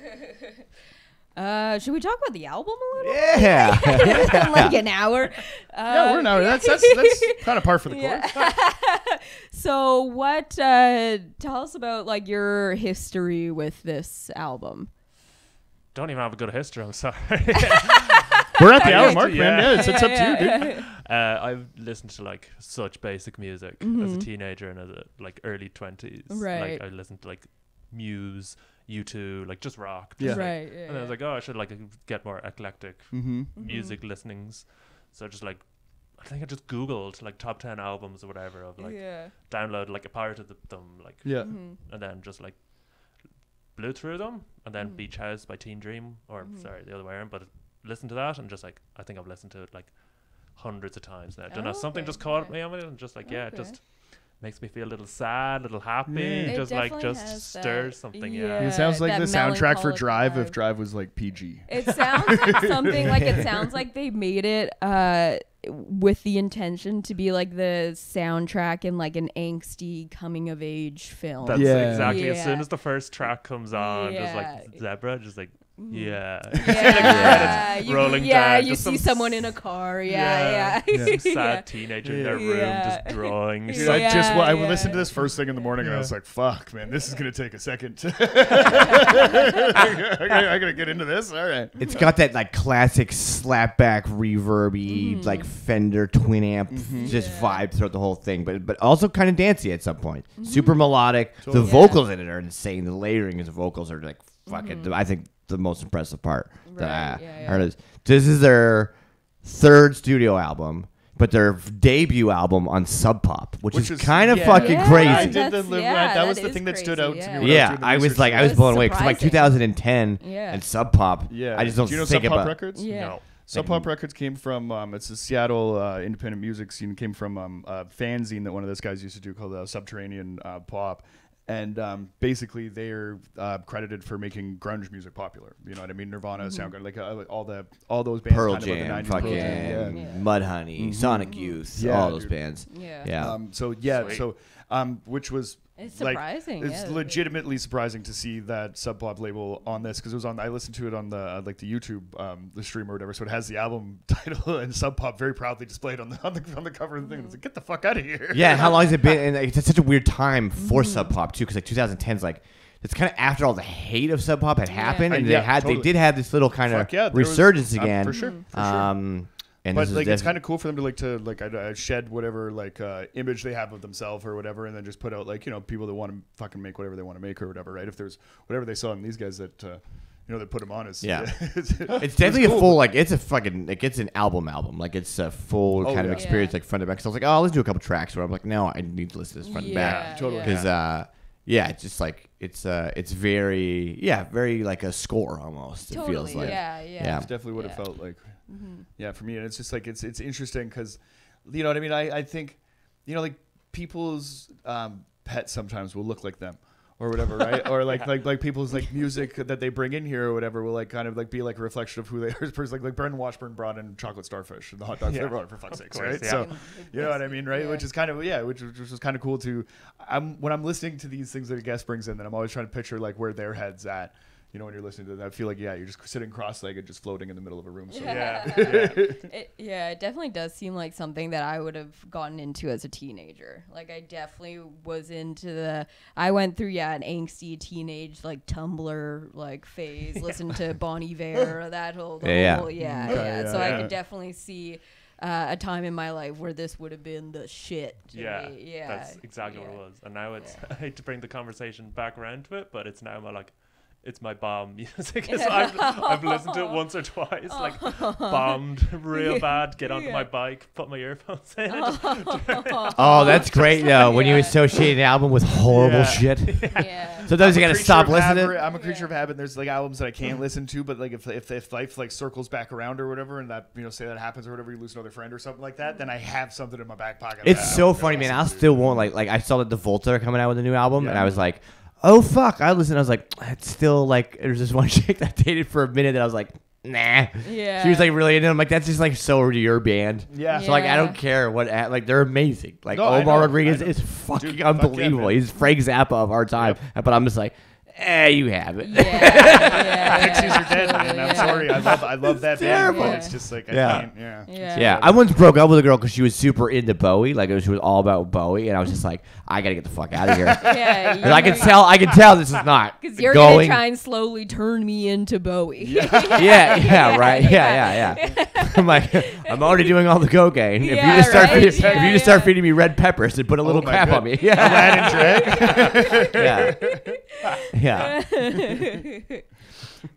Uh, should we talk about the album a little? Yeah. It's been like an hour. Uh, no, we're an hour. That's, that's, that's kind of par for the course. Yeah. So what, uh, tell us about like your history with this album. Don't even have a good history. I'm sorry. We're at the hour mark, yeah. man. Yeah, it's, it's yeah, up yeah, to you, dude. Yeah. Uh, I've listened to like such basic music mm-hmm. as a teenager and as a, like early twenties. Right. Like I listened to like Muse, U two, like just rock. Just yeah. Right. Like, yeah, and yeah. I was like, oh, I should like get more eclectic mm-hmm. music mm-hmm. listenings. So just like, I think I just Googled like top ten albums or whatever of like yeah. download like a pirate of them, like yeah, mm-hmm. and then just like blew through them, and then mm-hmm. Beach House by Teen Dream, or mm-hmm. sorry, the other way around, but. It, listen to that and just like I think I've listened to it like hundreds of times now. I don't know, something just caught me on it and just like yeah, it just makes me feel a little sad, a little happy, yeah. just like just stirs something. Yeah. yeah, it sounds like that the soundtrack for Drive vibe. If Drive was like P G. It sounds like something like it sounds like they made it uh with the intention to be like the soundtrack in like an angsty coming of age film. That's yeah. exactly. Yeah. As soon as the first track comes on, yeah. just like Zebra, just like. Yeah. Yeah. you, rolling yeah, down, you see some someone in a car. Yeah, yeah. yeah. yeah. Some sad yeah. teenager in their room yeah. just drawing. Yeah, I just well, I yeah. listened to this first thing in the morning yeah. and I was like, "Fuck, man, this is gonna take a second. I, gotta, I gotta get into this." All right. It's got that like classic slapback reverby, mm. like Fender twin amp, mm-hmm. just yeah. vibe throughout the whole thing, but but also kind of dancey at some point. Mm-hmm. Super melodic. Totally. The yeah. vocals in it are insane. The layering of the vocals are like fucking. Mm-hmm. I think. The most impressive part right, that I yeah, yeah. heard is this is their third studio album, but their debut album on Sub Pop, which, which is, is kind of yeah. fucking yeah, crazy. I did the live yeah, that, that was the thing crazy, that stood out yeah. to me. When yeah, I was, doing the I was like, I was, was blown surprising. away because like two thousand ten yeah. and Sub Pop. Yeah, I just don't Do you know think Sub Pop about records. Yeah. No. Sub Pop Records came from, um, it's a Seattle uh, independent music scene. It came from um, a fanzine that one of those guys used to do called uh, Subterranean uh, Pop. And um, basically, they're uh, credited for making grunge music popular. You know what I mean? Nirvana, mm-hmm. Soundgarden, like, uh, like all the all those bands. Pearl Jam, fucking yeah. yeah. Mudhoney, mm-hmm. Sonic Youth, yeah, all those dude. bands. Yeah. yeah. Um, so yeah, Sweet. so um, which was it's surprising. Like, it's yeah, legitimately yeah. surprising to see that Sub Pop label on this because it was on. I listened to it on the uh, like the YouTube um, the stream or whatever. So it has the album title and Sub Pop very proudly displayed on the on the, on the cover of the thing. Mm-hmm. It's like, get the fuck out of here. Yeah. How long has it been? And like, it's such a weird time for mm-hmm. Sub Pop. Because like twenty ten is like it's kind of after all the hate of Sub Pop had happened, yeah. and yeah, they had totally. they did have this little kind Fuck of yeah, resurgence was, again. Um, for sure, for um, sure. And but like it's kind of cool for them to like to like uh, shed whatever like uh, image they have of themselves or whatever, and then just put out like you know people that want to fucking make whatever they want to make or whatever, right? If there's whatever they saw in these guys that. Uh, You know, they put them on as... Yeah. it's, it's definitely it's cool. a full, like, it's a fucking... Like, it's an album album. Like, it's a full oh, kind yeah. of experience, yeah. like, front and back. So I was like, oh, I'll listen to a couple tracks. Where I'm like, no, I need to listen to this front yeah, and back. Totally. Because, yeah. uh, yeah, it's just, like, it's uh, it's very... Yeah, very, like, a score, almost, totally. it feels like. yeah, yeah. yeah. It's definitely what yeah. it felt like. Mm-hmm. Yeah, for me. And it's just, like, it's, it's interesting because, you know what I mean? I, I think, you know, like, people's um, pets sometimes will look like them. or whatever, right? Or like, yeah. like like people's like music that they bring in here or whatever will like kind of like be like a reflection of who they are as person. Like, like Baron Washburn brought in chocolate starfish and the hot dogs yeah. they brought, for fuck's sakes, right? Yeah. So you know what I mean, right? Yeah. Which is kind of yeah, which which was kind of cool to. I'm when I'm listening to these things that a guest brings in, then I'm always trying to picture like where their head's at. You know, when you're listening to that, I feel like, yeah, you're just sitting cross-legged, just floating in the middle of a room. So yeah. Yeah. It, yeah, it definitely does seem like something that I would have gotten into as a teenager. Like, I definitely was into the, I went through, yeah, an angsty teenage, like, Tumblr, like, phase, yeah. listened to Bon Iver, or that whole, the yeah. whole, yeah, yeah. yeah. yeah so yeah. I could definitely see uh, a time in my life where this would have been the shit to yeah, me. Yeah, that's exactly yeah. what it was. And now it's, yeah. I hate to bring the conversation back around to it, but it's now my, like, it's my bomb music. Yeah. I've, I've listened to it once or twice, like bombed real bad, get onto yeah. my bike, put my earphones in. Just, oh, that's great though, when yeah. you associate an album with horrible yeah. shit. Yeah. Yeah. Sometimes you gotta stop listening. Habit, I'm a creature yeah. of habit. There's like albums that I can't listen to, but like if, if, if life like circles back around or whatever, and that, you know, say that happens or whatever, you lose another friend or something like that, then I have something in my back pocket. It's so funny, man. I still won't like, like I saw that the Volta are coming out with a new album yeah. and I was like, oh fuck, I listened, I was like, it's still like, there's this one chick that dated for a minute that I was like, nah. Yeah. She was like really into it. I'm like, that's just like so to your band. Yeah. So like, I don't care what, like they're amazing. Like no, Omar Rodriguez is fucking Dude, unbelievable. Fuck yeah, he's Frank Zappa of our time. Yep. But I'm just like, eh, you have it. Yeah, yeah, Pixies yeah, are dead, man. I'm yeah. sorry. I love, I love that terrible. band. Yeah. It's just like, I yeah. can't, yeah. Yeah. yeah. I once broke up with a girl because she was super into Bowie. Like, it was, she was all about Bowie. And I was just like, I got to get the fuck out of here. yeah, yeah. I can tell, I can tell this is not Because you're going to try and slowly turn me into Bowie. Yeah, yeah, yeah, right. Yeah, yeah, yeah. I'm like, I'm already doing all the cocaine. Yeah, if you just start, right? feeding, yeah, if you just start yeah. feeding me red peppers and put a little oh crap God. on me. Yeah. Aladdin trick. yeah. Yeah.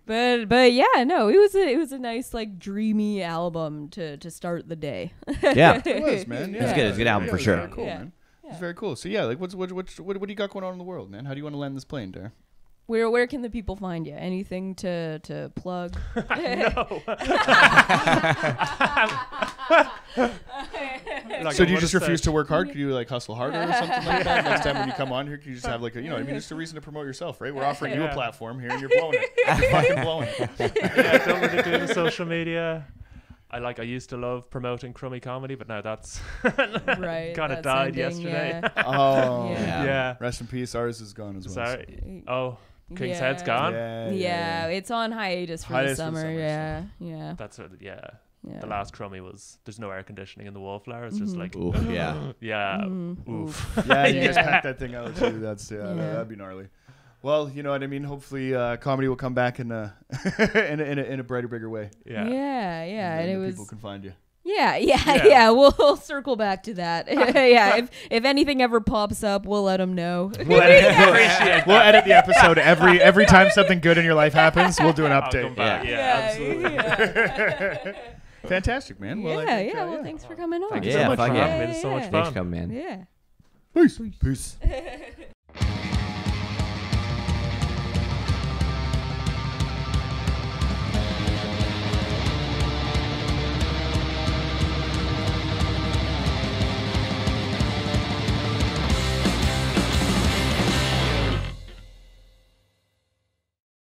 but but yeah, no, it was a it was a nice like dreamy album to to start the day. yeah, it was man. Yeah. It's good. It's a good album yeah, for sure. Very cool, yeah. man. Yeah. It's very cool. So yeah, like what's what what what what do you got going on in the world, man? How do you want to land this plane, Darragh? Where where can the people find you? Anything to to plug? no. Like so do you just refuse to work hard? Can you like hustle harder or something like that? Next time when you come on here, can you just have like a, you know, I mean, it's a reason to promote yourself, right? We're offering yeah. you a platform here and you're blowing it. You're fucking blowing it. yeah, I don't really do the social media. I like I used to love promoting crummy comedy, but now that's right, kind of died ending, yesterday. Yeah. Oh yeah. yeah. Rest in peace. Ours is gone as well. Sorry. Oh. King's yeah. Head's gone. Yeah, yeah, yeah. yeah. It's on hiatus for hiatus the summer. For the summer yeah. So. Yeah. That's what, yeah. Yeah. The last crummy was there's no air conditioning in the wallflower. It's mm-hmm. just like oof, yeah, yeah, mm-hmm. oof. Yeah, you yeah. just pack that thing out too. That's yeah, yeah. No, that'd be gnarly. Well, you know what I mean. Hopefully, uh, comedy will come back in a in a, in, a, in a brighter, bigger way. Yeah, yeah, yeah. And, and it was people can find you. Yeah, yeah, yeah, yeah. We'll, we'll circle back to that. yeah, if if anything ever pops up, we'll let them know. We'll edit, yeah. we'll edit the episode every every time something good in your life happens. We'll do an update. Yeah. Yeah, yeah, absolutely. Yeah. Fantastic, man. Well, yeah, think, yeah. Uh, well, yeah. thanks for coming on. Thank you yeah, so much. For yeah, having yeah. me. It's so much fun. Thanks for coming, man. Yeah. Peace. Peace. Peace.